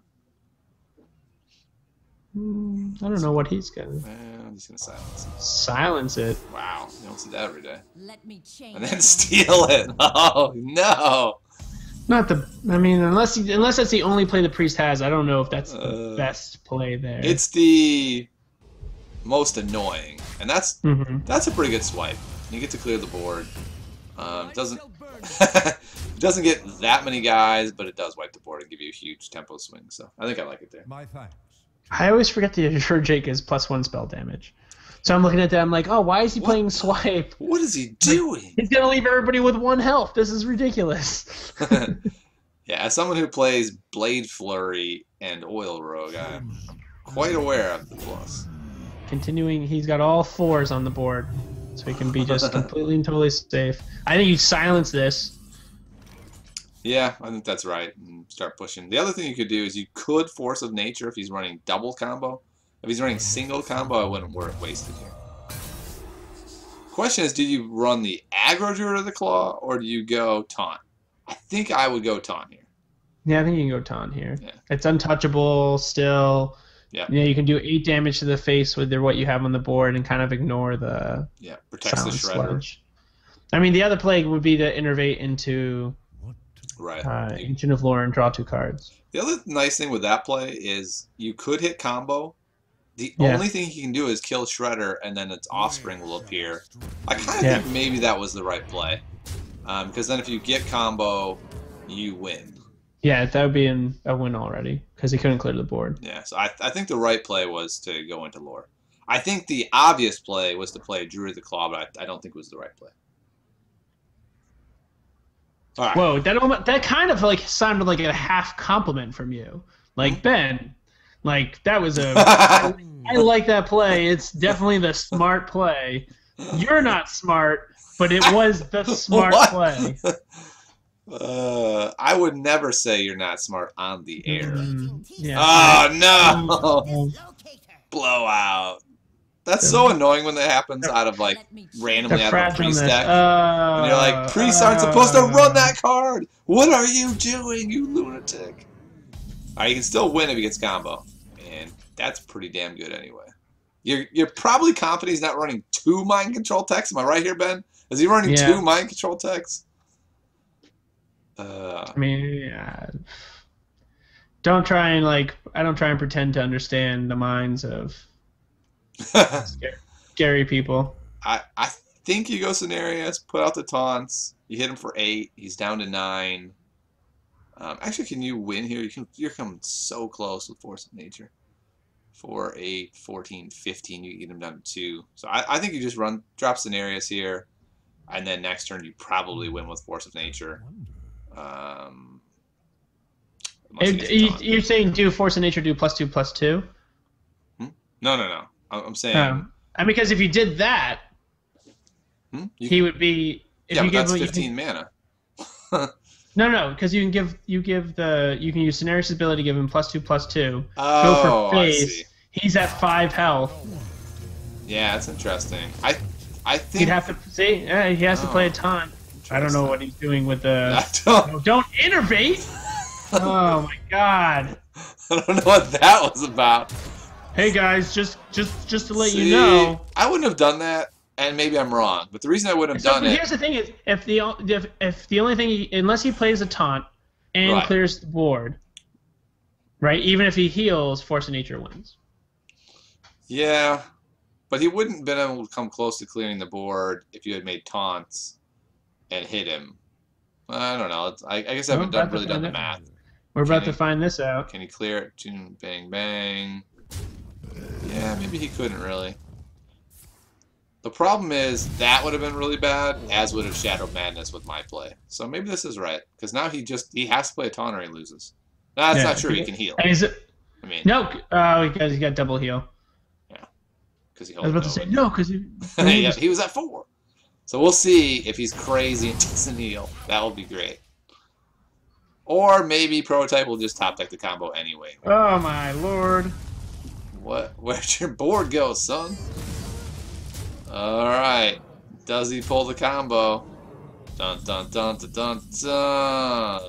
Mm, I don't know what he's got. Uh, I'm just going to silence it. Silence it? Wow. You don't see that every day. Let me change and then steal it. Oh, no. Not the. I mean, unless he, unless that's the only play the priest has, I don't know if that's the uh, best play there. It's the most annoying, and that's mm-hmm. that's a pretty good swipe. You get to clear the board. Um, doesn't doesn't get that many guys, but it does wipe the board and give you a huge tempo swing. So I think I like it there. My thanks. I always forget the Assure Jake is plus one spell damage. So I'm looking at that, I'm like, oh, why is he what? playing Swipe? What is he doing? He's going to leave everybody with one health. This is ridiculous. Yeah, as someone who plays Blade Flurry and Oil Rogue, I'm quite aware of the plus. Continuing, he's got all fours on the board, so he can be just completely and totally safe. I think you silence this. Yeah, I think that's right. And start pushing. The other thing you could do is you could Force of Nature if he's running double combo. If he's running single combo, I wouldn't worry wasted here. Question is, do you run the aggro Druid of the Claw, or do you go Taunt? I think I would go Taunt here. Yeah, I think you can go Taunt here. Yeah. It's untouchable still. Yeah. You know, you can do eight damage to the face with what you have on the board and kind of ignore the yeah protects the Shredder. Sludge. I mean, the other play would be to innervate into right. uh, Ancient of Lore and draw two cards. The other nice thing with that play is you could hit combo. The yeah. only thing he can do is kill Shredder, and then its offspring will appear. I kind of yeah. think maybe that was the right play. Because um, then if you get combo, you win. Yeah, that would be in a win already, because he couldn't clear the board. Yeah, so I, I think the right play was to go into lore. I think the obvious play was to play Druid of the Claw, but I, I don't think it was the right play. All right. Whoa, that almost, that kind of like sounded like a half compliment from you. Like, Ben, like, that was a... I, I like that play. It's definitely the smart play. You're not smart, but it was the smart play. Uh, I would never say you're not smart on the air. Mm, yeah. Oh, no! Blowout. That's so annoying when that happens out of, like, randomly out of a priest deck. Uh, and you're like, priests aren't supposed to run that card! What are you doing, you lunatic? Alright, you can still win if he gets combo. And that's pretty damn good anyway. You're, you're probably confident he's not running two mind control techs. Am I right here, Ben? Is he running yeah. two mind control techs? Uh, I mean, uh, don't try and, like, I don't try and pretend to understand the minds of... Scary, scary people. I, I think you go Cenarius, put out the taunts, you hit him for eight, he's down to nine. Um, actually, can you win here? You can, you're coming so close with Force of Nature. four, eight, fourteen, fifteen, you can get him down to two. So I, I think you just run, drop Cenarius here, and then next turn you probably win with Force of Nature. Um, it, you, you're saying do Force of Nature do plus two, plus two? Hmm? No, no, no. I'm saying, um, and because if you did that, hmm? you, he would be. If yeah, you but give, that's fifteen you can, mana. no, no, because you can give you give the you can use Cenarius' ability to give him plus two plus two. Oh, go for phase. I see. He's at five health. Yeah, that's interesting. I, I think he'd have to see. Yeah, he has oh, to play a taunt. I don't know what he's doing with the. Don't, no, don't innervate. Oh my god. I don't know what that was about. Hey guys, just just just to let See, you know, I wouldn't have done that, and maybe I'm wrong. But the reason I wouldn't have so, done here's it. Here's the thing: is if the if, if the only thing, he, unless he plays a taunt and right. clears the board, right? Even if he heals, Force of Nature wins. Yeah, but he wouldn't have been able to come close to clearing the board if you had made taunts and hit him. I don't know. It's, I, I guess I haven't done, really done the math. We're about to find this out. Can he clear it? Bang, bang, bang. Yeah, maybe he couldn't really. The problem is that would have been really bad, as would have Shadow Madness with my play. So maybe this is right, because now he just he has to play a taunt or he loses. No, that's yeah. not true. He can heal. Is it? I mean, no, uh, because he got double heal. Yeah, because he. I was about to say no, because he. yeah, he was at four. So we'll see if he's crazy and doesn't heal. That would be great. Or maybe Prototype will just top deck the combo anyway. Oh my lord. What? Where'd your board go, son? Alright. Does he pull the combo? Dun dun dun dun dun dun.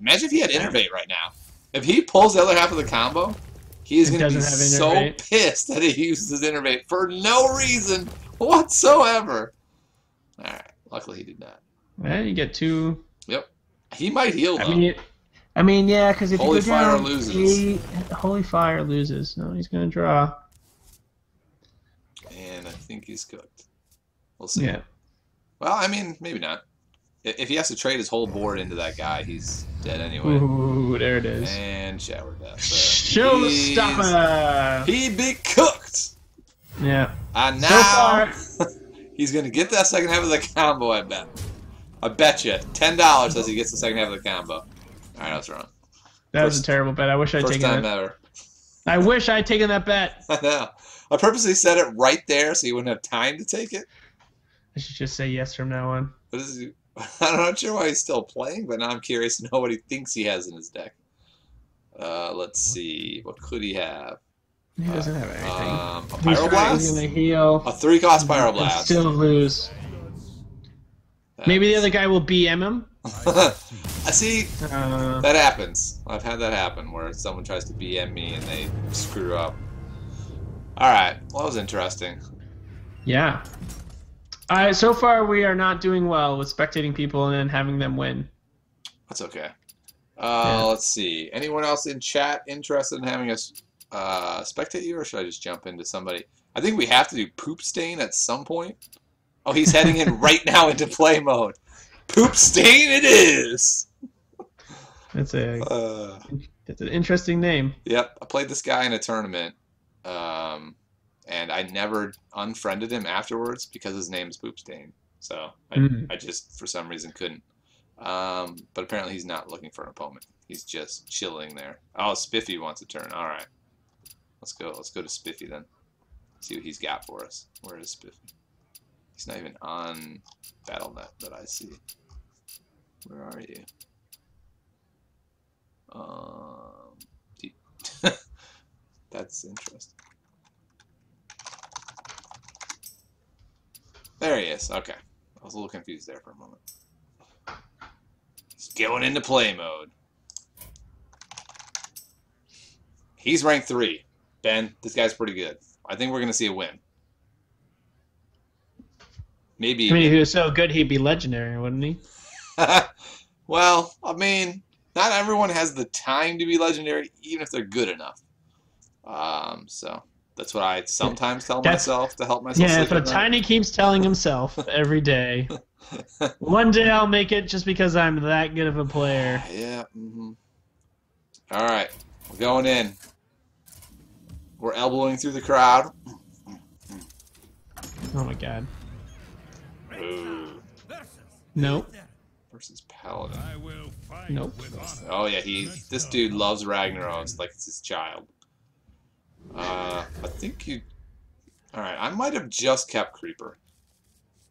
Imagine if he had Innervate right now. If he pulls the other half of the combo, he's going to be so pissed that he uses Innervate for no reason whatsoever. Alright. Luckily he did not. Well, you get two. Yep. He might heal, though. I mean, it I mean, yeah, because if Holy you go Fire down, loses. He, Holy Fire loses. No, he's going to draw. And I think he's cooked. We'll see. Yeah. Well, I mean, maybe not. If he has to trade his whole board into that guy, he's dead anyway. Ooh, there it is. And Shower Death. Showstopper! He'd be cooked! Yeah. And now, so far... he's going to get that second half of the combo, I bet. I bet you. ten dollars says he gets the second half of the combo. Alright, I was wrong. That first, was a terrible bet. I wish I'd taken that. First time ever. I wish I'd taken that bet. I know. I purposely said it right there so you wouldn't have time to take it. I should just say yes from now on. What is he, I'm not sure why he's still playing, but now I'm curious to know what he thinks he has in his deck. Uh, let's see. What could he have? He doesn't uh, have anything. Um, a Pyroblast? A three-cost Pyroblast. Still lose. That's... Maybe the other guy will B M him? I see uh, that happens. I've had that happen where someone tries to B M me and they screw up. All right, well that was interesting. Yeah. Uh, so far we are not doing well with spectating people and then having them win. That's okay. Uh, yeah. Let's see. Anyone else in chat interested in having us uh, spectate you, or should I just jump into somebody? I think we have to do Poop Stain at some point. Oh, he's heading in right now into play mode. Poop Stain it is! That's a uh, that's an interesting name. Yep. I played this guy in a tournament, um, and I never unfriended him afterwards because his name's Poop Stain. So I, mm. I just, for some reason, couldn't. Um, but apparently he's not looking for an opponent. He's just chilling there. Oh, Spiffy wants a turn. All right. Let's go. Let's go to Spiffy then. See what he's got for us. Where is Spiffy? He's not even on Battle dot net that I see. Where are you? Um, he, that's interesting. There he is. Okay. I was a little confused there for a moment. He's going into play mode. He's ranked three. Ben, this guy's pretty good. I think we're going to see a win. Maybe. I mean, if he was so good, he'd be legendary, wouldn't he? Well, I mean, not everyone has the time to be legendary, even if they're good enough. Um, so that's what I sometimes tell that's, myself to help myself. Yeah, but Tiny keeps telling himself every day. One day I'll make it just because I'm that good of a player. Yeah. Mm-hmm. All right, we're going in. We're elbowing through the crowd. Oh my god. Ooh. Nope. Versus Paladin. Nope. Oh yeah, he. This dude loves Ragnaros like it's his child. Uh, I think you. All right, I might have just kept Creeper.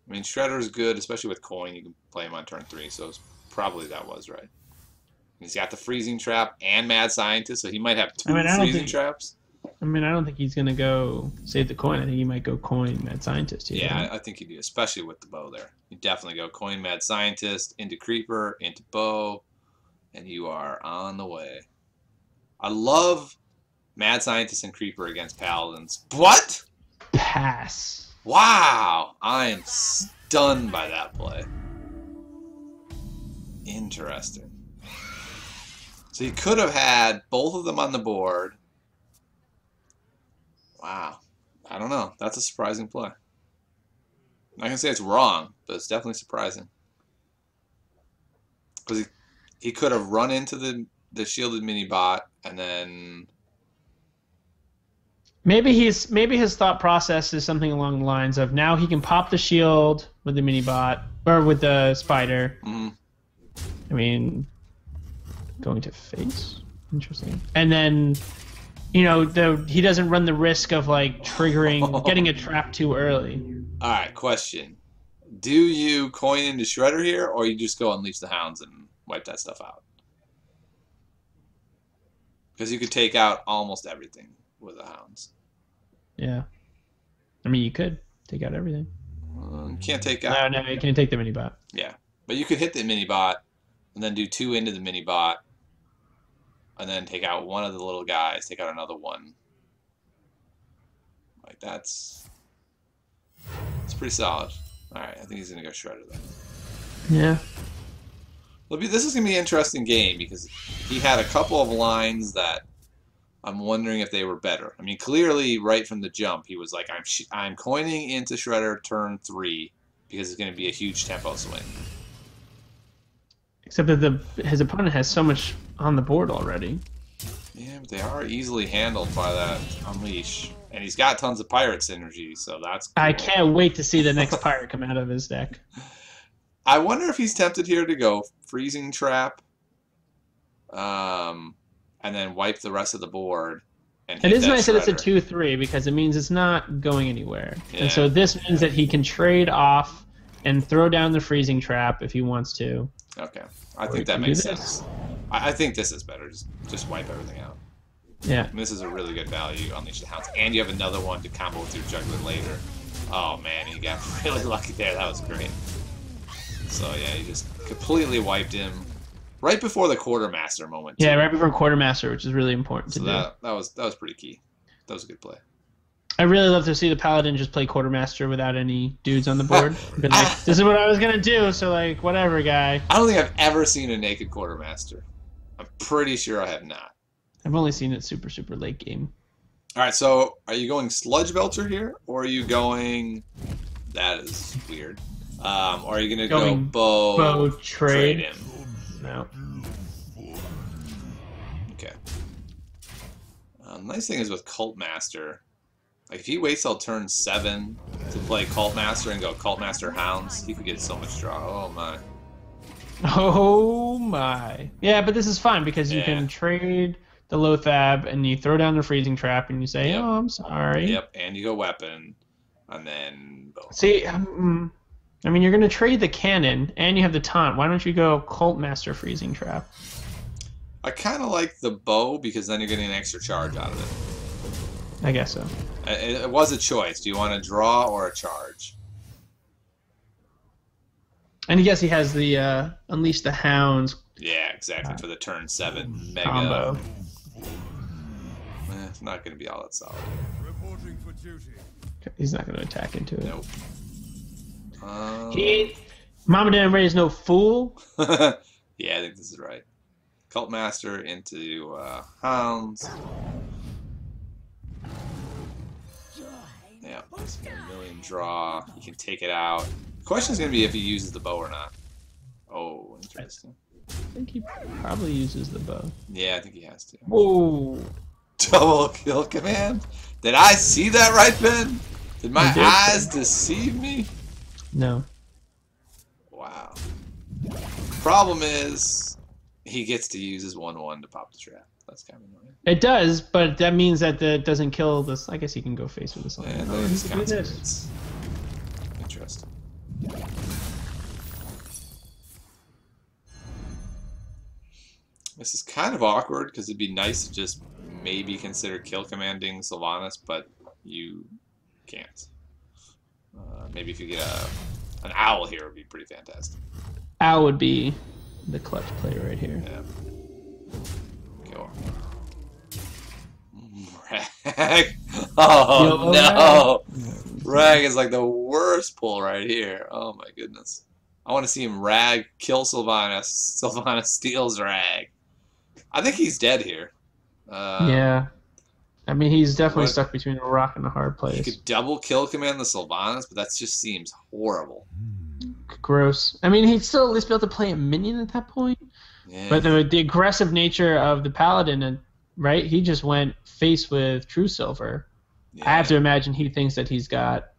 I mean, Shredder's good, especially with coin. You can play him on turn three, so it's probably that was right. And he's got the Freezing Trap and Mad Scientist, so he might have two I mean, I Freezing think... Traps. I mean, I don't think he's going to go save the coin. I think he might go coin Mad Scientist here. Yeah, I think he'd do, especially with the bow there. You definitely go coin Mad Scientist, into Creeper, into bow, and you are on the way. I love Mad Scientist and Creeper against Paladins. What? Pass. Wow. I am stunned by that play. Interesting. So you could have had both of them on the board. Wow. I don't know. That's a surprising play. I'm not going to say it's wrong, but it's definitely surprising. Because he, he could have run into the, the shielded mini-bot, and then... Maybe he's maybe his thought process is something along the lines of, now he can pop the shield with the mini-bot, or with the spider. Mm. I mean, going to face? Interesting. And then... You know, though he doesn't run the risk of like triggering, getting a trap too early. All right, question: do you coin into Shredder here, or you just go Unleash the Hounds and wipe that stuff out? Because you could take out almost everything with the Hounds. Yeah, I mean you could take out everything. Um, you can't take out. No, no, you can't take the mini bot. Yeah, but you could hit the mini bot, and then do two into the mini bot. And then take out one of the little guys, take out another one. Like, that's... It's pretty solid. Alright, I think he's going to go Shredder then. Yeah. It'll be, this is going to be an interesting game, because he had a couple of lines that I'm wondering if they were better. I mean, clearly, right from the jump, he was like, I'm, sh I'm coining into Shredder turn three, because it's going to be a huge tempo swing. Except that the his opponent has so much on the board already. Yeah, but they are easily handled by that Unleash. And he's got tons of Pirate synergy, so that's cool. I can't wait to see the next Pirate come out of his deck. I wonder if he's tempted here to go Freezing Trap, um, and then wipe the rest of the board. And it is nice that it's a two three, because it means it's not going anywhere. Yeah. And so this means that he can trade off and throw down the Freezing Trap if he wants to. Okay, I think that makes sense. I, I think this is better. Just, just wipe everything out. Yeah. And this is a really good value on Unleash the Hounds. And you have another one to combo with your Juggler later. Oh, man, he got really lucky there. That was great. So, yeah, he just completely wiped him right before the Quartermaster moment. Too. Yeah, right before Quartermaster, which is really important so to that, do. That was, that was pretty key. That was a good play. I really love to see the Paladin just play Quartermaster without any dudes on the board. Been like, this is what I was going to do, so, like, whatever, guy. I don't think I've ever seen a naked Quartermaster. I'm pretty sure I have not. I've only seen it super, super late game. All right, so are you going Sludge Belcher here, or are you going... That is weird. Um, or are you gonna going to go Bow, bow trade. trade him? No. Okay. Uh, nice thing is with Cult Master, like if he waits till turn seven to play Cult Master and go Cult Master Hounds, he could get so much draw. Oh my. Oh my. Yeah, but this is fine because you yeah. can trade the Loatheb and you throw down the Freezing Trap and you say, yep. oh, I'm sorry. Yep, and you go Weapon. And then... Oh. See, um, I mean, you're going to trade the cannon, and you have the taunt. Why don't you go Cult Master Freezing Trap? I kind of like the bow, because then you're getting an extra charge out of it. I guess so. It, it was a choice. Do you want to draw or a charge? And I guess he has the uh, Unleash the Hounds. Yeah, exactly, uh, for the turn seven mega. Combo. Eh, it's not going to be all that solid. Reporting for duty. He's not going to attack into it. Nope. Um, he, Mama didn't raise no fool. Yeah, I think this is right. Cult Master into uh, Hounds. Yeah, he's going to million draw. He can take it out. The question is going to be if he uses the bow or not. Oh, interesting. I think he probably uses the bow. Yeah, I think he has to. Whoa. Double Kill Command? Did I see that right, Ben? Did my eyes deceive me? No. Wow. Problem is, he gets to use his one one to pop the trap. That's kind of annoying. It does, but that means that it doesn't kill this. I guess he can go face with this one. Yeah, no, it's Consecrates. Interesting. This is kind of awkward because it'd be nice to just maybe consider kill commanding Sylvanas, but you can't. Uh, maybe if you get a an owl here, it would be pretty fantastic. Owl would be the clutch play right here. Yeah. Kill Rag. Oh no! Rag is like the worst pull right here. Oh my goodness. I want to see him Rag kill Sylvanas. Sylvanas steals Rag. I think he's dead here. Uh, yeah. I mean, he's definitely what, stuck between a rock and a hard place. You could double kill command the Sylvanas, but that just seems horrible. Gross. I mean, he'd still at least be able to play a minion at that point. Yeah. But the, the aggressive nature of the Paladin, right? He just went face with Truesilver. Yeah. I have to imagine he thinks that he's got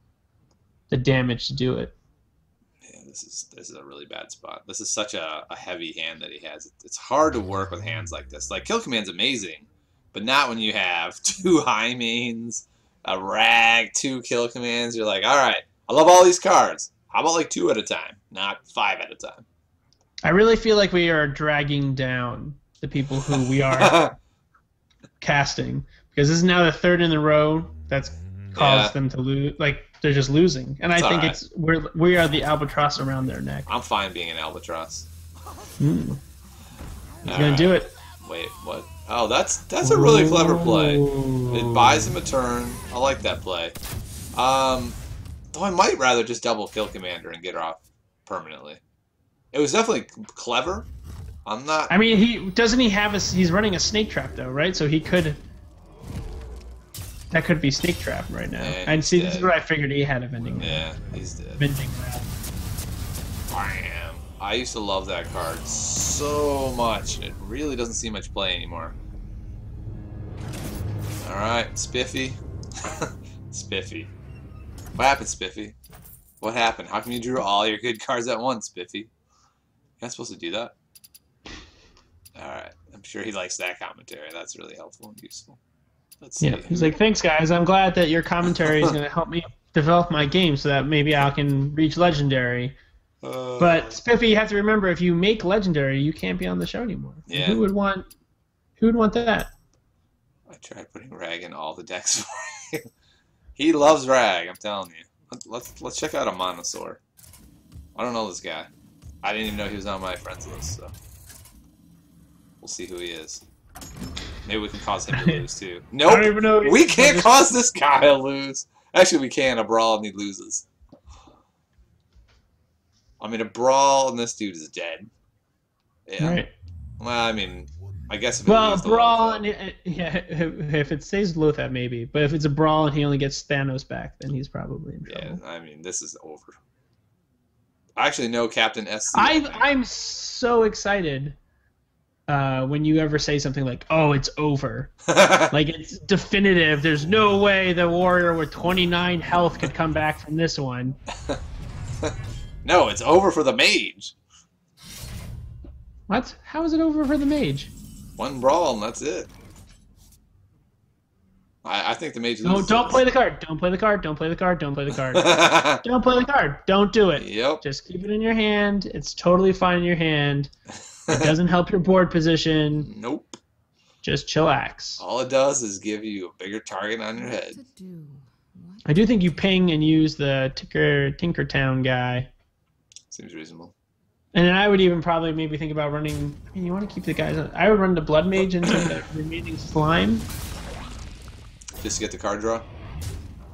the damage to do it. Yeah, this is this is a really bad spot. This is such a, a heavy hand that he has. It's hard to work with hands like this. Like, kill command's amazing. But not when you have two high mains, a Rag, two kill commands. You're like, all right, I love all these cards. How about like two at a time, not five at a time? I really feel like we are dragging down the people who we are casting. Because this is now the third in a row that's caused yeah. them to lose. Like, they're just losing. And it's I think right. it's we're, we are the albatross around their neck. I'm fine being an albatross. Mm. He's going right. to do it. Wait, what? Oh, that's that's a really clever play. It buys him a turn. I like that play. Um, though I might rather just double kill Commander and get her off permanently. It was definitely clever. I'm not. I mean, he doesn't he have a? He's running a snake trap though, right? So he could. That could be snake trap right now. And, and see, dead. This is what I figured he had a vending. Yeah, round. He's dead. Vending round. Bam. I used to love that card so much. It really doesn't see much play anymore. Alright, Spiffy. Spiffy. What happened, Spiffy? What happened? How come you drew all your good cards at once, Spiffy? You're not supposed to do that. Alright, I'm sure he likes that commentary. That's really helpful and useful. Let's see. Yeah, he's like, thanks guys, I'm glad that your commentary is going to help me develop my game so that maybe I can reach Legendary. Uh, but Spiffy, you have to remember, if you make Legendary, you can't be on the show anymore. Yeah. Who would want? Who would want that? I tried putting Rag in all the decks for you. He loves Rag, I'm telling you. Let's let's check out a Monosaur. I don't know this guy. I didn't even know he was on my friends list, so we'll see who he is. Maybe we can cause him to lose too. Nope. I don't even know we can't just... cause this guy to lose. Actually, we can. A brawl and he loses. I mean, a brawl and this dude is dead. Yeah. Right. Well, I mean, I guess if it well, brawl and it, yeah, if it stays Loatheb maybe, but if it's a brawl and he only gets Thanos back, then he's probably in trouble. Yeah, I mean this is over. I actually know Captain S C. I I'm so excited uh, when you ever say something like, "Oh, it's over," like it's definitive. There's no way the warrior with twenty-nine health could come back from this one. No, it's over for the mage. What? How is it over for the mage? One brawl and that's it. I, I think the mage. No, don't play the card. Don't play the card. Don't play the card. Don't play the card. Don't play the card. Don't do it. Yep. Just keep it in your hand. It's totally fine in your hand. It doesn't help your board position. Nope. Just chillax. All it does is give you a bigger target on your head. I do think you ping and use the Tinker Tinkertown guy. Seems reasonable. And then I would even probably maybe think about running. I mean, you want to keep the guys on. I would run the Blood Mage into the remaining slime. Just to get the card draw?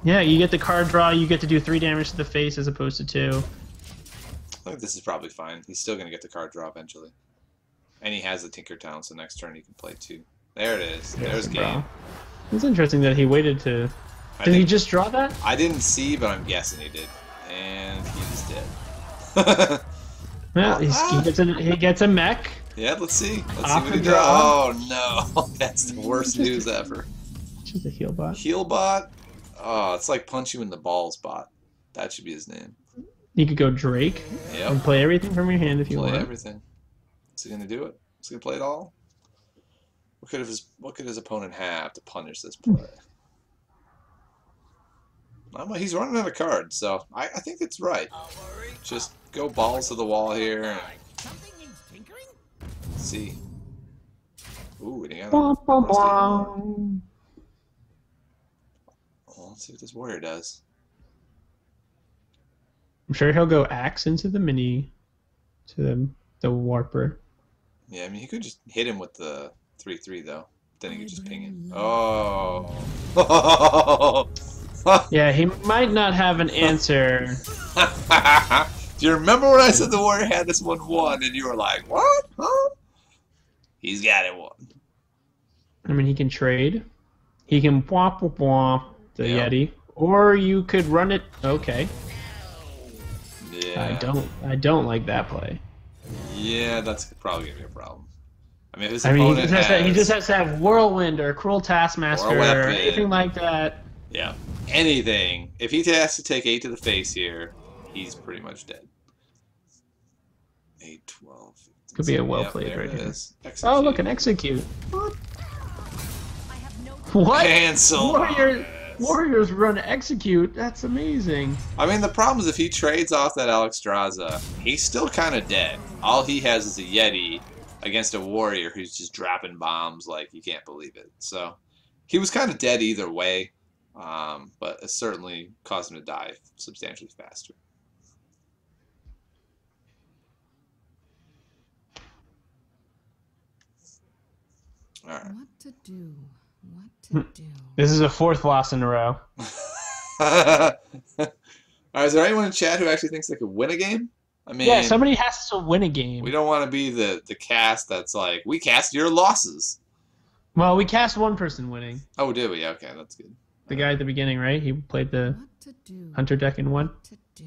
Yeah, you get the card draw. You get to do three damage to the face as opposed to two. I think this is probably fine. He's still going to get the card draw eventually. And he has the Tinkertown, so next turn he can play two. There it is. There's game. Draw. It's interesting that he waited to. I did think... he just draw that? I didn't see, but I'm guessing he did. And he's dead. Well, he's, ah. he, gets a, he gets a mech. Yeah, let's see. Let's Off see what he draws. Oh, no. That's the worst just news a, ever. Just a heal bot. Heal bot? Oh, it's like punch you in the balls bot. That should be his name. You could go Drake yep. and play everything from your hand if you play want. Play everything. Is he going to do it? Is he going to play it all? What could, his, what could his opponent have to punish this play? Hmm. He's running out of cards, so I, I think it's right. Just... go balls to the wall here and let's see. Ooh, and he got a rusty one. Well, let's see what this warrior does. I'm sure he'll go axe into the mini, to the, the warper. Yeah, I mean, he could just hit him with the three three, though. Then he could just ping him. Oh! Yeah, he might not have an answer. Do you remember when I said the warrior had this one one and you were like, what? Huh? He's got it one. I mean, he can trade. He can womp womp womp the yep. Yeti. Or you could run it. Okay. Yeah. I don't I don't like that play. Yeah, that's probably going to be a problem. I mean, if his I mean, opponent he, just has to, he just has to have Whirlwind or Cruel Taskmaster or, or anything like that. Yeah. Anything. If he has to take eight to the face here, he's pretty much dead. eight, twelve, fifteen, could be a well played yeah, right here. Oh, look, an execute. What? What? Cancel. Warriors, warriors run execute. That's amazing. I mean, the problem is if he trades off that Alexstrasza, he's still kind of dead. All he has is a Yeti against a warrior who's just dropping bombs like you can't believe it. So he was kind of dead either way, um, but it certainly caused him to die substantially faster. All right. What to do? What to do? This is a fourth loss in a row. All right, is there anyone in chat who actually thinks they could win a game? I mean, yeah, somebody has to win a game. We don't want to be the the cast that's like, we cast your losses. Well, we cast one person winning. Oh, did we? Okay, that's good. The All guy right. at the beginning, right? He played the hunter deck and won. What to do?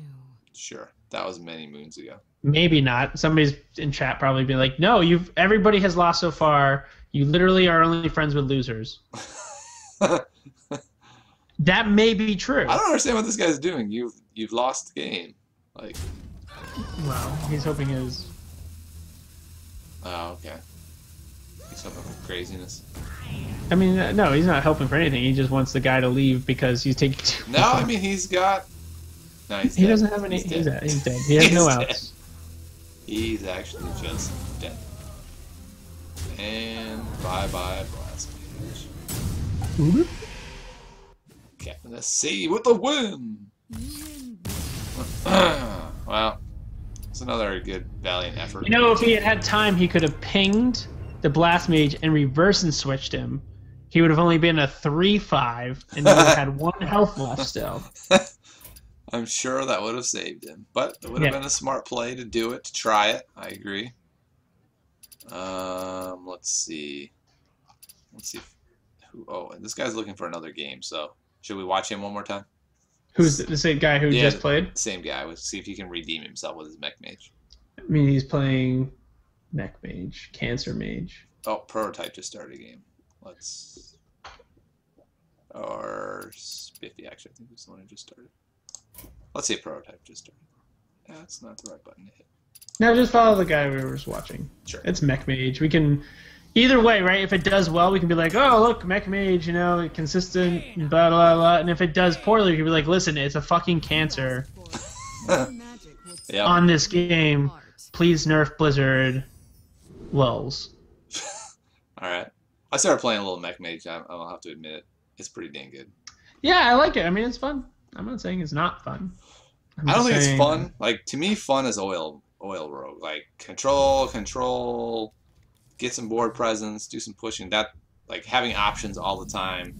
Sure, that was many moons ago. Maybe not. Somebody's in chat probably be like, no, you've everybody has lost so far. You literally are only friends with losers. That may be true. I don't understand what this guy's doing. You've you've lost the game. Like, well, he's hoping his. Oh, okay. He's hoping for craziness. I mean, uh, no, he's not helping for anything. He just wants the guy to leave because he's taking too No, long. I mean he's got. No, he's he dead. doesn't have any. He's dead. He's dead. He has he's no dead. outs. He's actually just dead. And bye bye, blast page. Mm-hmm. Captain S C with the win! Well, it's another good, valiant effort. You know, if he had had time, he could have pinged the blast mage and reverse and switched him. He would have only been a three five, and he would have had one health left still. I'm sure that would have saved him. But it would have yeah. been a smart play to do it, to try it. I agree. Um, let's see. Let's see. If, who, oh, and this guy's looking for another game. So should we watch him one more time? Who's the same guy who yeah, just played? Same guy. Let's see if he can redeem himself with his Mech Mage. I mean, he's playing Mech Mage, Cancer Mage. Oh, Prototype just started a game. Let's. Or Spiffy, actually, I think it's the one I just started. Let's see, Prototype just started. That's not the right button to hit. No, just follow the guy we were just watching. Sure. It's Mech Mage. We can, either way, right? If it does well, we can be like, oh, look, Mech Mage, you know, consistent, blah, blah, blah. And if it does poorly, we can be like, listen, it's a fucking cancer yep. on this game. Please nerf Blizzard. Lulz. All right. I started playing a little Mech Mage. I, I'll have to admit it. It's pretty dang good. Yeah, I like it. I mean, it's fun. I'm not saying it's not fun. I'm I don't think saying... it's fun. Like, to me, fun is oil. Oil Rogue, like control, control, get some board presence, do some pushing. That, like having options all the time,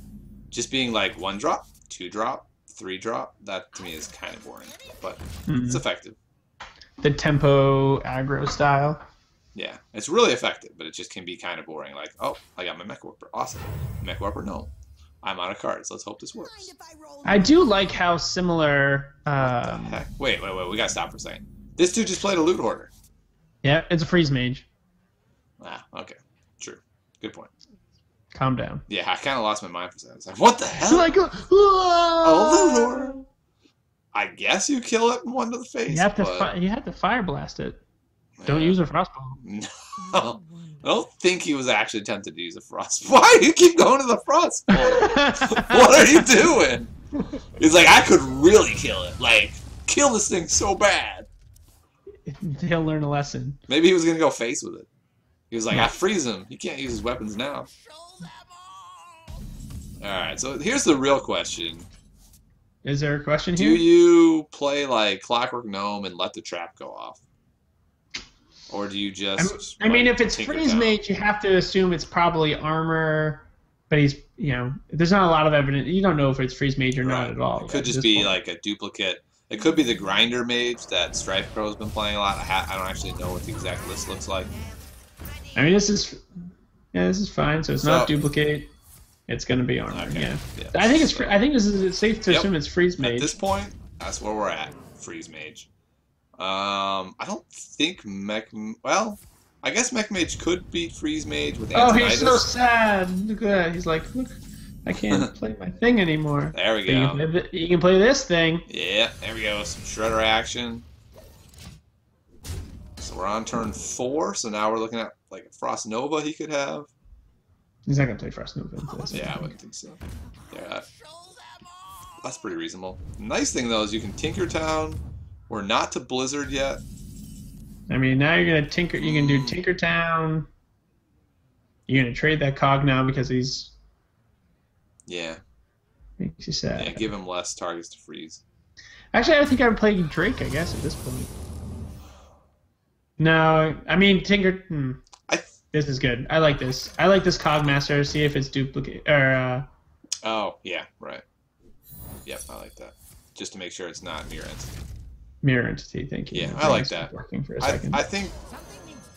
just being like one drop, two drop, three drop. That to me is kind of boring, but mm-hmm. it's effective. The tempo aggro style. Yeah, it's really effective, but it just can be kind of boring. Like, oh, I got my Mech Warper, awesome. Mech Warper, no, I'm out of cards. Let's hope this works. I do like how similar. Um... What the heck? Wait, wait, wait. We gotta stop for a second. This dude just played a Loot Hoarder. Yeah, it's a Freeze Mage. Ah, okay. True. Good point. Calm down. Yeah, I kind of lost my mind for a second. I was like, what the hell? So like, oh, Loot Hoarder. I guess you kill it one to the face. You have to, but... fi you have to Fire Blast it. Yeah. Don't use a Frostball. No. I don't think he was actually tempted to use a Frostball. Why do you keep going to the Frostball? What are you doing? He's like, I could really kill it. Like, kill this thing so bad. He'll learn a lesson. Maybe he was going to go face with it. He was like, I freeze him. He can't use his weapons now. Alright, so here's the real question. Is there a question here? Do you play like Clockwork Gnome and let the trap go off? Or do you just... I mean, if it's Freeze Mage, you have to assume it's probably armor... But he's, you know, there's not a lot of evidence. You don't know if it's Freeze Mage or not at all. It could just be like a duplicate... It could be the Grinder Mage that Strife Crow's been playing a lot. I, ha I don't actually know what the exact list looks like. I mean, this is, yeah, this is fine. So it's so, not duplicate. It's going to be armor. Okay. Yeah. yeah, I think it's. So, I think this is it's safe to yep. assume it's Freeze Mage. At this point, that's where we're at. Freeze Mage. Um, I don't think Mech. Well, I guess Mech Mage could beat Freeze Mage with Antonitis. Oh, he's so sad. Look at that. He's like, look. I can't play my thing anymore. There we go. You can, you can play this thing. Yeah, there we go. Some Shredder action. So we're on turn four. So now we're looking at like a Frost Nova he could have. He's not going to play Frost Nova. Yeah, I wouldn't think so. Yeah, that's pretty reasonable. Nice thing, though, is you can Tinkertown. We're not to Blizzard yet. I mean, now you're going to Tinker. You can do Tinkertown. You're going to trade that Cog now because he's... Yeah. Makes you sad. Yeah, give him less targets to freeze. Actually, I think I would play Drake, I guess, at this point. No, I mean, Tinker... Hmm. I th this is good. I like this. I like this Cog Master. See if it's duplicate... Or, uh... Oh, yeah, right. Yep, I like that. Just to make sure it's not Mirror Entity. Mirror Entity, thank you. Yeah, I like that. Working for a second. I, I think...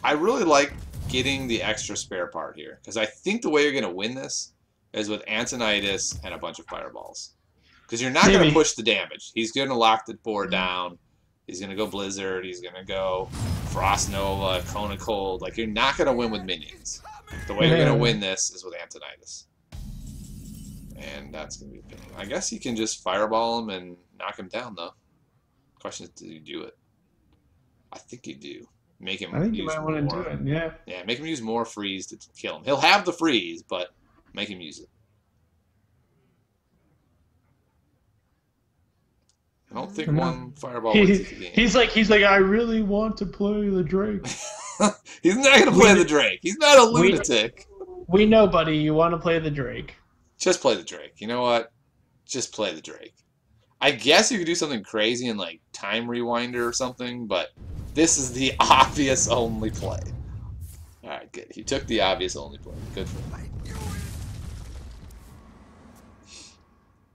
I really like getting the extra spare part here. Because I think the way you're going to win this... is with Antonitis and a bunch of fireballs. Because you're not going to push the damage. He's going to lock the board down. He's going to go Blizzard. He's going to go Frost Nova, Cone of Cold. Like, you're not going to win with minions. The way you're going to win this is with Antonitis. And that's going to be a pain. I guess you can just fireball him and knock him down, though. Question is, do you do it? I think you do. Make him I think use you might more. want to do it, yeah. Yeah, make him use more freeze to kill him. He'll have the freeze, but... Make him use it. I don't think one fireball he, wins the game. He's like, he's like, I really want to play the Drake. He's not gonna play we, the Drake. He's not a lunatic. We, we know, buddy. You want to play the Drake? Just play the Drake. You know what? Just play the Drake. I guess you could do something crazy and like time rewinder or something, but this is the obvious only play. All right, good. He took the obvious only play. Good for him.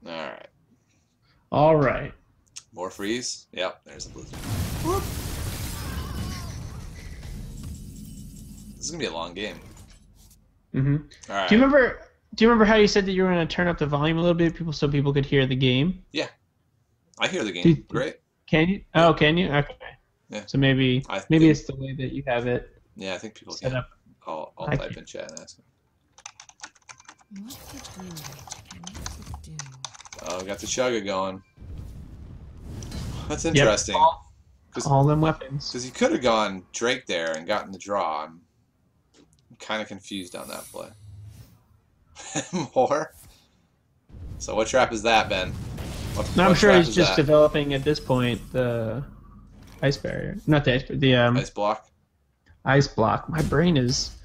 Alright. Alright. More freeze? Yep, there's a Blizzard. Whoop. This is gonna be a long game. Mm-hmm. All right. Do you remember? Do you remember how you said that you were gonna turn up the volume a little bit, people, so people could hear the game? Yeah, I hear the game. Did, Great. Can you? Oh, can you? Okay. Yeah. So maybe I maybe think, it's the way that you have it. Yeah, I think people set can. Up. I'll, I'll type can. in chat and ask them. What to do? What to do? Oh, we got the chugga going. That's interesting. Yep. All, all them weapons. Because he could have gone Drake there and gotten the draw. I'm, I'm kind of confused on that play. More? So what trap is that, Ben? What, no, I'm what sure he's just that? developing at this point the ice barrier. Not the ice barrier. The, um, ice block? Ice block. My brain is...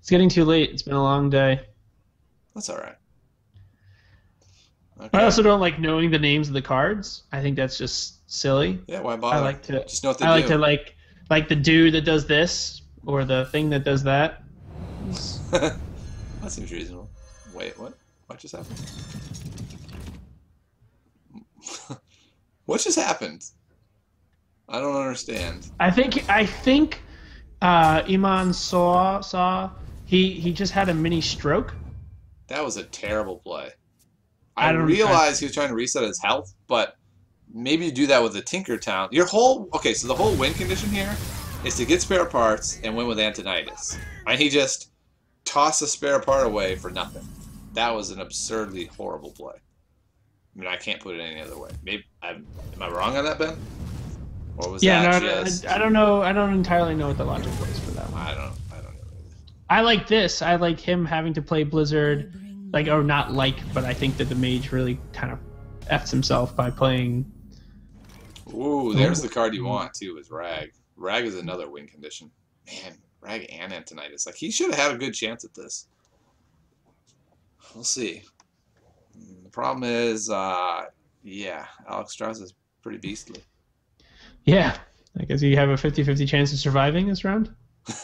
It's getting too late. It's been a long day. That's alright. Okay. I also don't like knowing the names of the cards. I think that's just silly. Yeah, why bother? I like to just know what they I do. like to like like the dude that does this or the thing that does that. That seems reasonable. Wait, what? What just happened? What just happened? I don't understand. I think I think uh, Iman saw saw he he just had a mini stroke. That was a terrible play. I, I realized I, he was trying to reset his health, but maybe you do that with the Tinkertown. Your whole... Okay, so the whole win condition here is to get spare parts and win with Antonitis. And he just tossed a spare part away for nothing. That was an absurdly horrible play. I mean, I can't put it any other way. Maybe I'm, am I wrong on that, Ben? Or was yeah, that no, just... I, I don't know. I don't entirely know what the logic was for that one. I don't, I don't know. I like this. I like him having to play Blizzard... Like, or not like, but I think that the mage really kind of F's himself by playing... Ooh, there's the card you want, too, is Rag. Rag is another win condition. Man, Rag and Antonitis. Like, he should have had a good chance at this. We'll see. The problem is, uh, yeah, Alex Strauss is pretty beastly. Yeah. I guess you have a fifty fifty chance of surviving this round?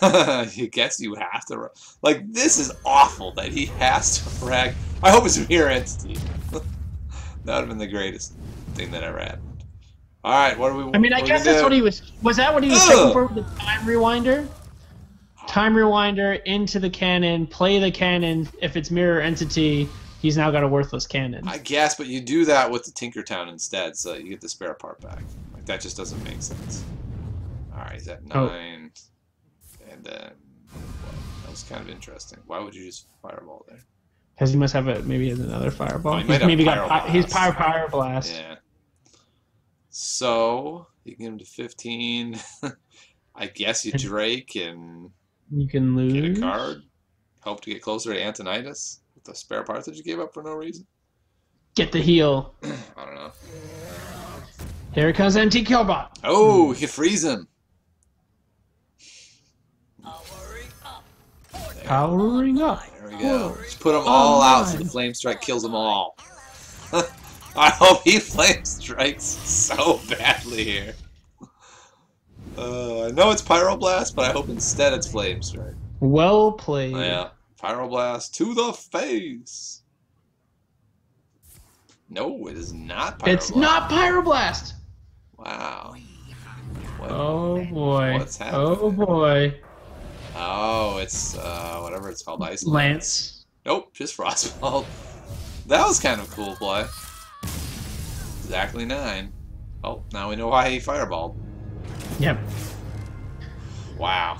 I guess you have to. Like, this is awful that he has to rag. I hope it's a mere entity. That would have been the greatest thing that ever happened. All right, what do we? I mean, I guess that's do? what he was. Was that what he was looking for with the time rewinder? Time rewinder into the cannon. Play the cannon. If it's mirror entity, he's now got a worthless cannon. I guess, but you do that with the Tinkertown instead, so you get the spare part back. Like that just doesn't make sense. All right, he's at nine. Oh. And then, well, that was kind of interesting. Why would you just fireball there? Because he must have a maybe has another fireball. Oh, he he's maybe pyro got his power pyro blast. Yeah. So you get him to fifteen. I guess you Drake and you can lose. Get a card. Hope to get closer to Antonitis with the spare parts that you gave up for no reason. Get the heal. I don't know. Here comes N T Killbot. Oh, he frees him. Powering up. There we go. Just put them all out so the flame strike kills them all. I hope he flame strikes so badly here. Uh, I know it's pyroblast, but I hope instead it's flame strike. Well played. Oh, yeah, pyroblast to the face. No, it is not pyroblast. It's not pyroblast. Wow. What, oh boy. What's happening? Oh boy. Oh, it's uh, whatever it's called, Ice Lance. Nope, just Frostbolt. That was kind of cool play. Exactly nine. Oh, now we know why he fireballed. Yep. Wow,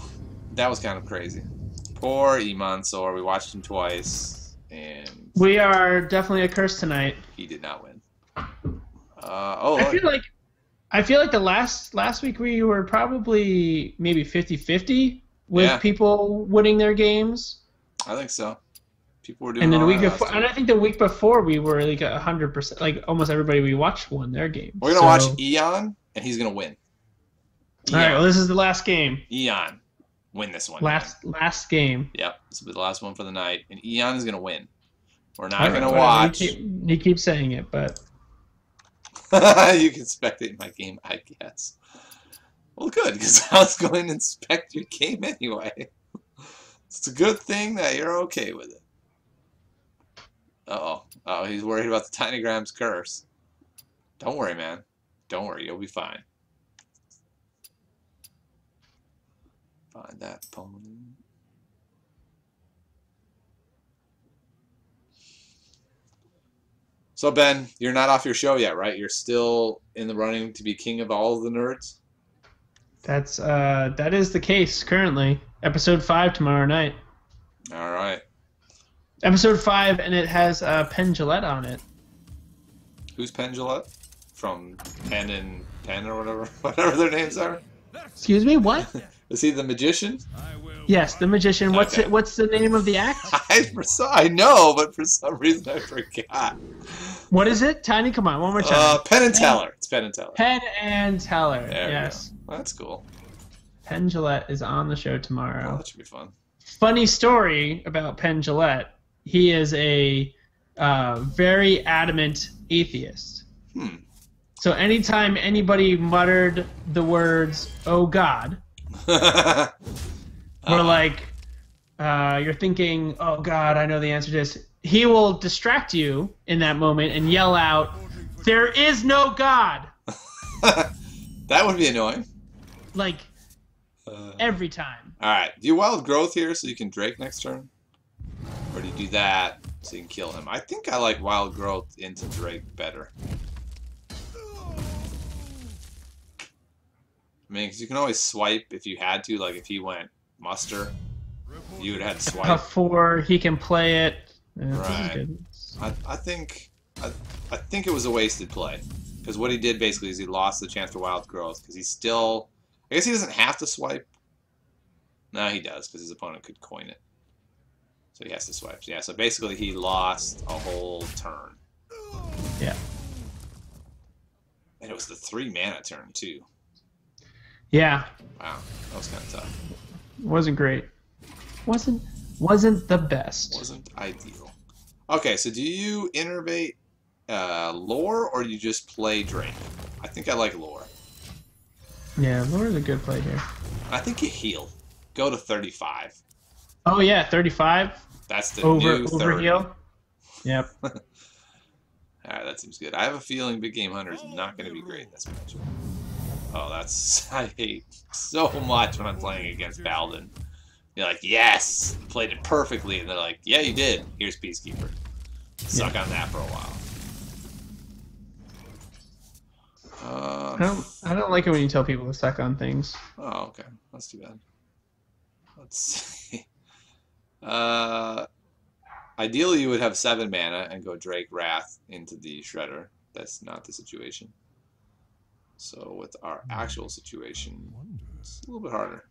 that was kind of crazy. Poor Imansour. We watched him twice, and we are definitely a curse tonight. He did not win. Uh, oh, I feel like I feel like the last last week we were probably maybe fifty fifty. With yeah. people winning their games, I think so. People were doing. And then the week before, and I think the week before we were like a hundred percent, like almost everybody we watched won their game. We're gonna so. watch Eon, and he's gonna win. Eon. All right, well, this is the last game. Eon, win this one. Last man. last game. Yep, this will be the last one for the night, and Eon is gonna win. We're not right, gonna well, watch. He keep, he keeps saying it, but you can spectate my game, I guess. Well, good, because I was going to inspect your game anyway. It's a good thing that you're okay with it. Uh-oh. Uh-oh, he's worried about the Tinygram's curse. Don't worry, man. Don't worry, you'll be fine. Find that pony. So Ben, you're not off your show yet, right? You're still in the running to be king of all of the nerds? That's uh, that is the case currently. Episode five tomorrow night. All right. Episode five, and it has uh, Penn Jillette on it. Who's Penn Jillette? From Penn and Penn or whatever, whatever their names are. Excuse me, what? Is he the magician? Yes, the magician. What's okay. it, What's the name of the act? I, for so, I know, but for some reason I forgot. What is it? Tiny, come on, one more time. Uh, Penn and Teller. It's Penn and Teller. Penn and Teller, there yes. Well, that's cool. Penn Jillette is on the show tomorrow. Well, that should be fun. Funny story about Penn Jillette. He is a uh, very adamant atheist. Hmm. So anytime anybody muttered the words, oh God, we're like, uh, you're thinking, oh God, I know the answer to this. He will distract you in that moment and yell out, there is no God. That would be annoying. Like, uh, every time. All right. Do you wild growth here so you can Drake next turn? Or do you do that so you can kill him? I think I like wild growth into Drake better. I mean, because you can always swipe if you had to. Like, if he went muster, you would have had to swipe. Before he can play it. Yeah, right. I, I think I, I think it was a wasted play. Because what he did, basically, is he lost the chance for wild growth. Because he's still... I guess he doesn't have to swipe. No, he does, because his opponent could coin it. So he has to swipe. Yeah, so basically he lost a whole turn. Yeah. And it was the three-mana turn, too. Yeah. Wow, that was kind of tough. Wasn't great. Wasn't wasn't the best. Wasn't ideal. Okay, so do you innervate uh, lore or you just play Drake? I think I like lore. Yeah, lore is a good play here. I think you heal. Go to thirty-five. Oh yeah, thirty-five. That's the over, new over thirty. Heal. Yep. All right, that seems good. I have a feeling Big Game Hunter is not going to be great in this match. Oh, that's... I hate so much when I'm playing against Balden. You're like, yes! Played it perfectly. And they're like, yeah, you did. Here's Peacekeeper. Suck yeah. on that for a while. Uh, I, don't, I don't like it when you tell people to suck on things. Oh, okay. That's too bad. Let's see. Uh, ideally, you would have seven mana and go Drake Wrath into the Shredder. That's not the situation. So with our actual situation, it's a little bit harder.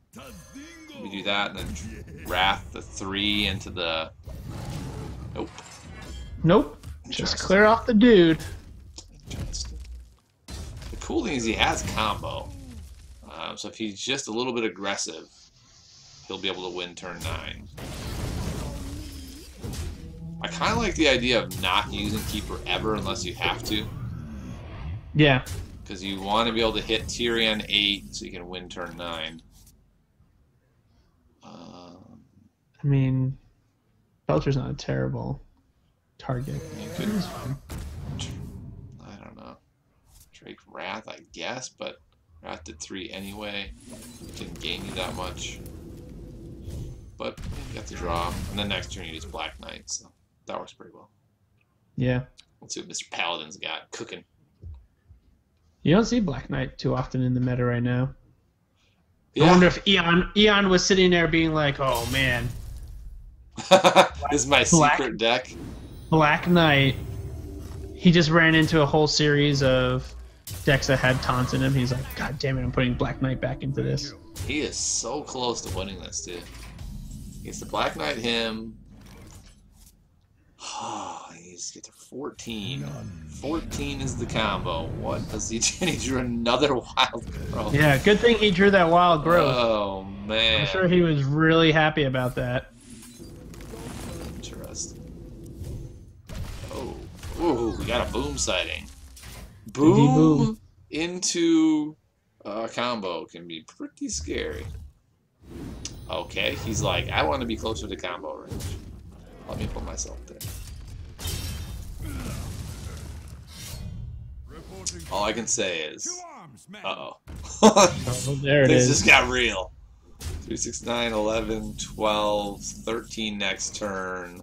We do that and then Wrath the three into the... Nope. Nope. Just clear off the dude. The cool thing is he has combo. Um, so if he's just a little bit aggressive, he'll be able to win turn nine. I kind of like the idea of not using Keeper ever unless you have to. Yeah. Because you want to be able to hit Tyrion eight so you can win turn nine. Um, I mean, Belcher's not a terrible target. You could, I don't know. Drake Wrath, I guess, but Wrath did three anyway. It didn't gain you that much. But you got the draw. And then next turn you just Black Knight, so that works pretty well. Yeah. Let's see what Mister Paladin's got cooking. You don't see Black Knight too often in the meta right now. Yeah. I wonder if Eon Eon was sitting there being like, "Oh man, Black, this is my Black, secret deck." Black Knight. He just ran into a whole series of decks that had taunts in him. He's like, "God damn it, I'm putting Black Knight back into this." He is so close to winning this, dude. He gets to Black Knight him. He's get to fourteen. fourteen is the combo. What does he do? He drew another wild growth. Yeah, good thing he drew that wild growth. Oh man. I'm sure he was really happy about that. Interesting. Oh. Ooh, we got a boom sighting. Boom, boom. into a combo can be pretty scary. Okay, he's like, I want to be closer to combo range. Let me put myself there. All I can say is, uh-oh. Oh, there it is. This just got real. three, six, nine, eleven, twelve, thirteen next turn.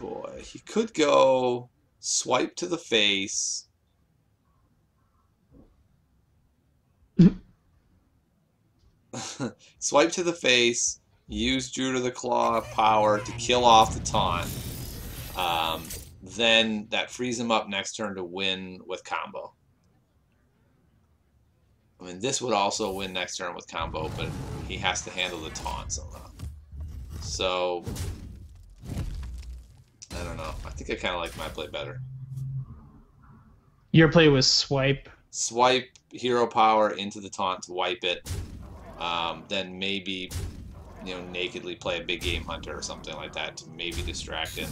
boy. He could go swipe to the face. Swipe to the face, use Drew to the Claw power to kill off the taunt. Um, then that frees him up next turn to win with combo. I mean, this would also win next turn with combo, but he has to handle the taunt somehow. So, I don't know. I think I kind of like my play better. Your play was swipe. Swipe, hero power into the taunt to wipe it. Um, then maybe, you know, nakedly play a Big Game Hunter or something like that to maybe distract it.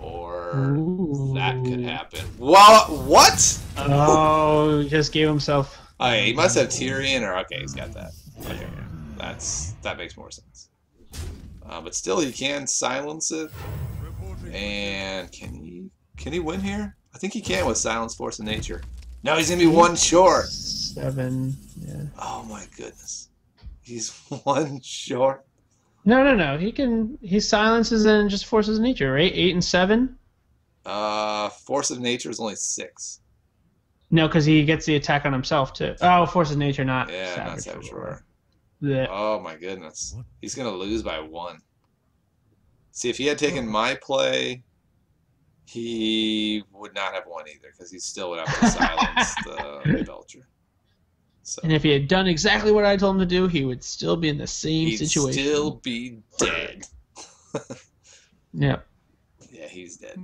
Or Ooh. That could happen. Well, what? Oh, he just gave himself. Okay, he must have Tyrion, or okay, he's got that. Okay, that's that makes more sense. Uh, but still, he can silence it. And can he? Can he win here? I think he can with Silence, Force of Nature. No, he's gonna be one short. Seven. Yeah. Oh my goodness, he's one short. No, no, no. He can. He silences and just forces nature, right? Eight and seven. Uh, Force of Nature is only six. No, because he gets the attack on himself too. Oh, Force of Nature, not yeah, Savage not Savage Roar. Yeah. Oh my goodness, he's gonna lose by one. See, if he had taken my play, he would not have won either, because he still would have to silence the Belcher. So. And if he had done exactly what I told him to do, he would still be in the same He'd situation. He'd still be dead. Yeah. Yeah, he's dead.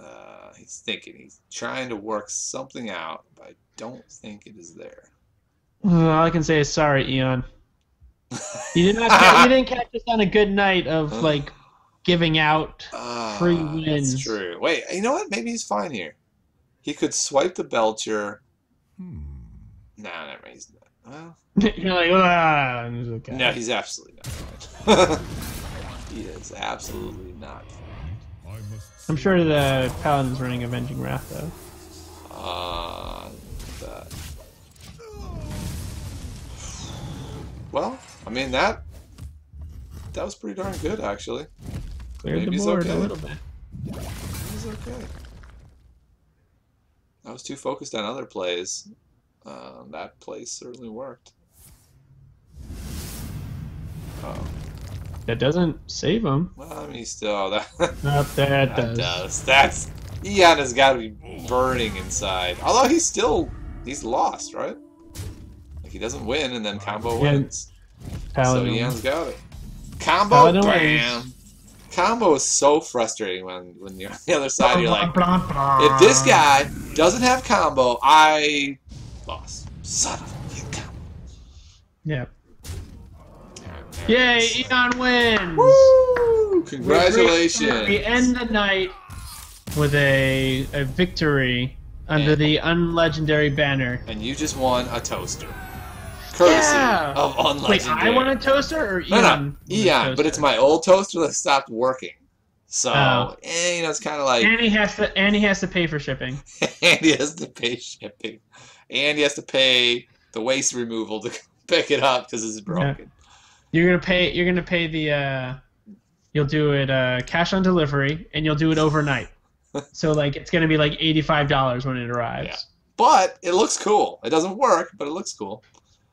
Uh, he's thinking. He's trying to work something out, but I don't think it is there. Well, all I can say is sorry, Eon. You did not. You didn't catch us on a good night of like giving out uh, free wins. That's true. Wait, you know what? Maybe he's fine here. He could swipe the Belcher. Hmm. No, nah, never mind. He's not. Well, you're like, ah, he's okay. No, he's absolutely not fine. He is absolutely not fine. I'm sure the Paladin's running Avenging Wrath, though. Uh, that. Well, I mean, that that was pretty darn good, actually. Cleared the board a little bit. He's okay. I was too focused on other plays. Um, that play certainly worked. Oh. That doesn't save him. Well, I mean, still that. Not that, that does. does. That's Eon has got to be burning inside. Although he's still he's lost, right? Like he doesn't win, and then combo yeah. wins. Paladin. So Eon's got it. Combo, Paladin bam. Wins. Combo is so frustrating when when you're on the other side. You're like, if this guy doesn't have combo, I. Lost. Son of a hiccup. Yeah. Yay, Eon wins! Woo! Congratulations! We end the night with a, a victory under and, the Unlegendary banner. And you just won a toaster. Courtesy yeah. of Unlegendary. Wait, I won a toaster or Eon? No, no, Eon, but it's my old toaster that stopped working. So, oh. and, you know, it's kind of like... And he, has to, and he has to pay for shipping. And he has to pay shipping. And he has to pay the waste removal to pick it up because it's broken. Yeah. You're gonna pay. You're gonna pay the. Uh, you'll do it uh, cash on delivery, and you'll do it overnight. So like it's gonna be like eighty-five dollars when it arrives. Yeah. But it looks cool. It doesn't work, but it looks cool.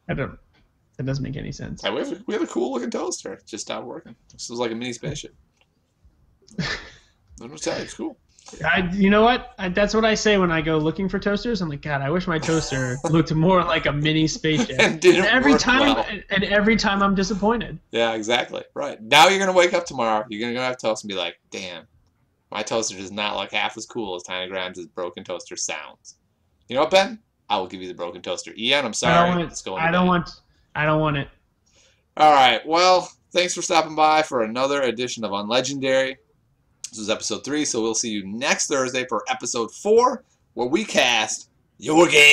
I don't. That doesn't make any sense. Yeah, we have a, we have a cool looking toaster. It's just not working. This is like a mini spaceship. I'm just telling you, it's cool. I, you know what? I, that's what I say when I go looking for toasters. I'm like, God, I wish my toaster looked more like a mini spaceship. and, and every time, well. and every time, I'm disappointed. Yeah, exactly. Right now, you're gonna wake up tomorrow. You're gonna go have toast and be like, damn, my toaster does not look half as cool as Tiny Grimes' broken toaster sounds. You know what, Ben? I will give you the broken toaster. Ian, I'm sorry. I don't want. It's going I don't want, I don't want it. All right. Well, thanks for stopping by for another edition of Unlegendary. This was episode three, so we'll see you next Thursday for episode four, where we cast your game.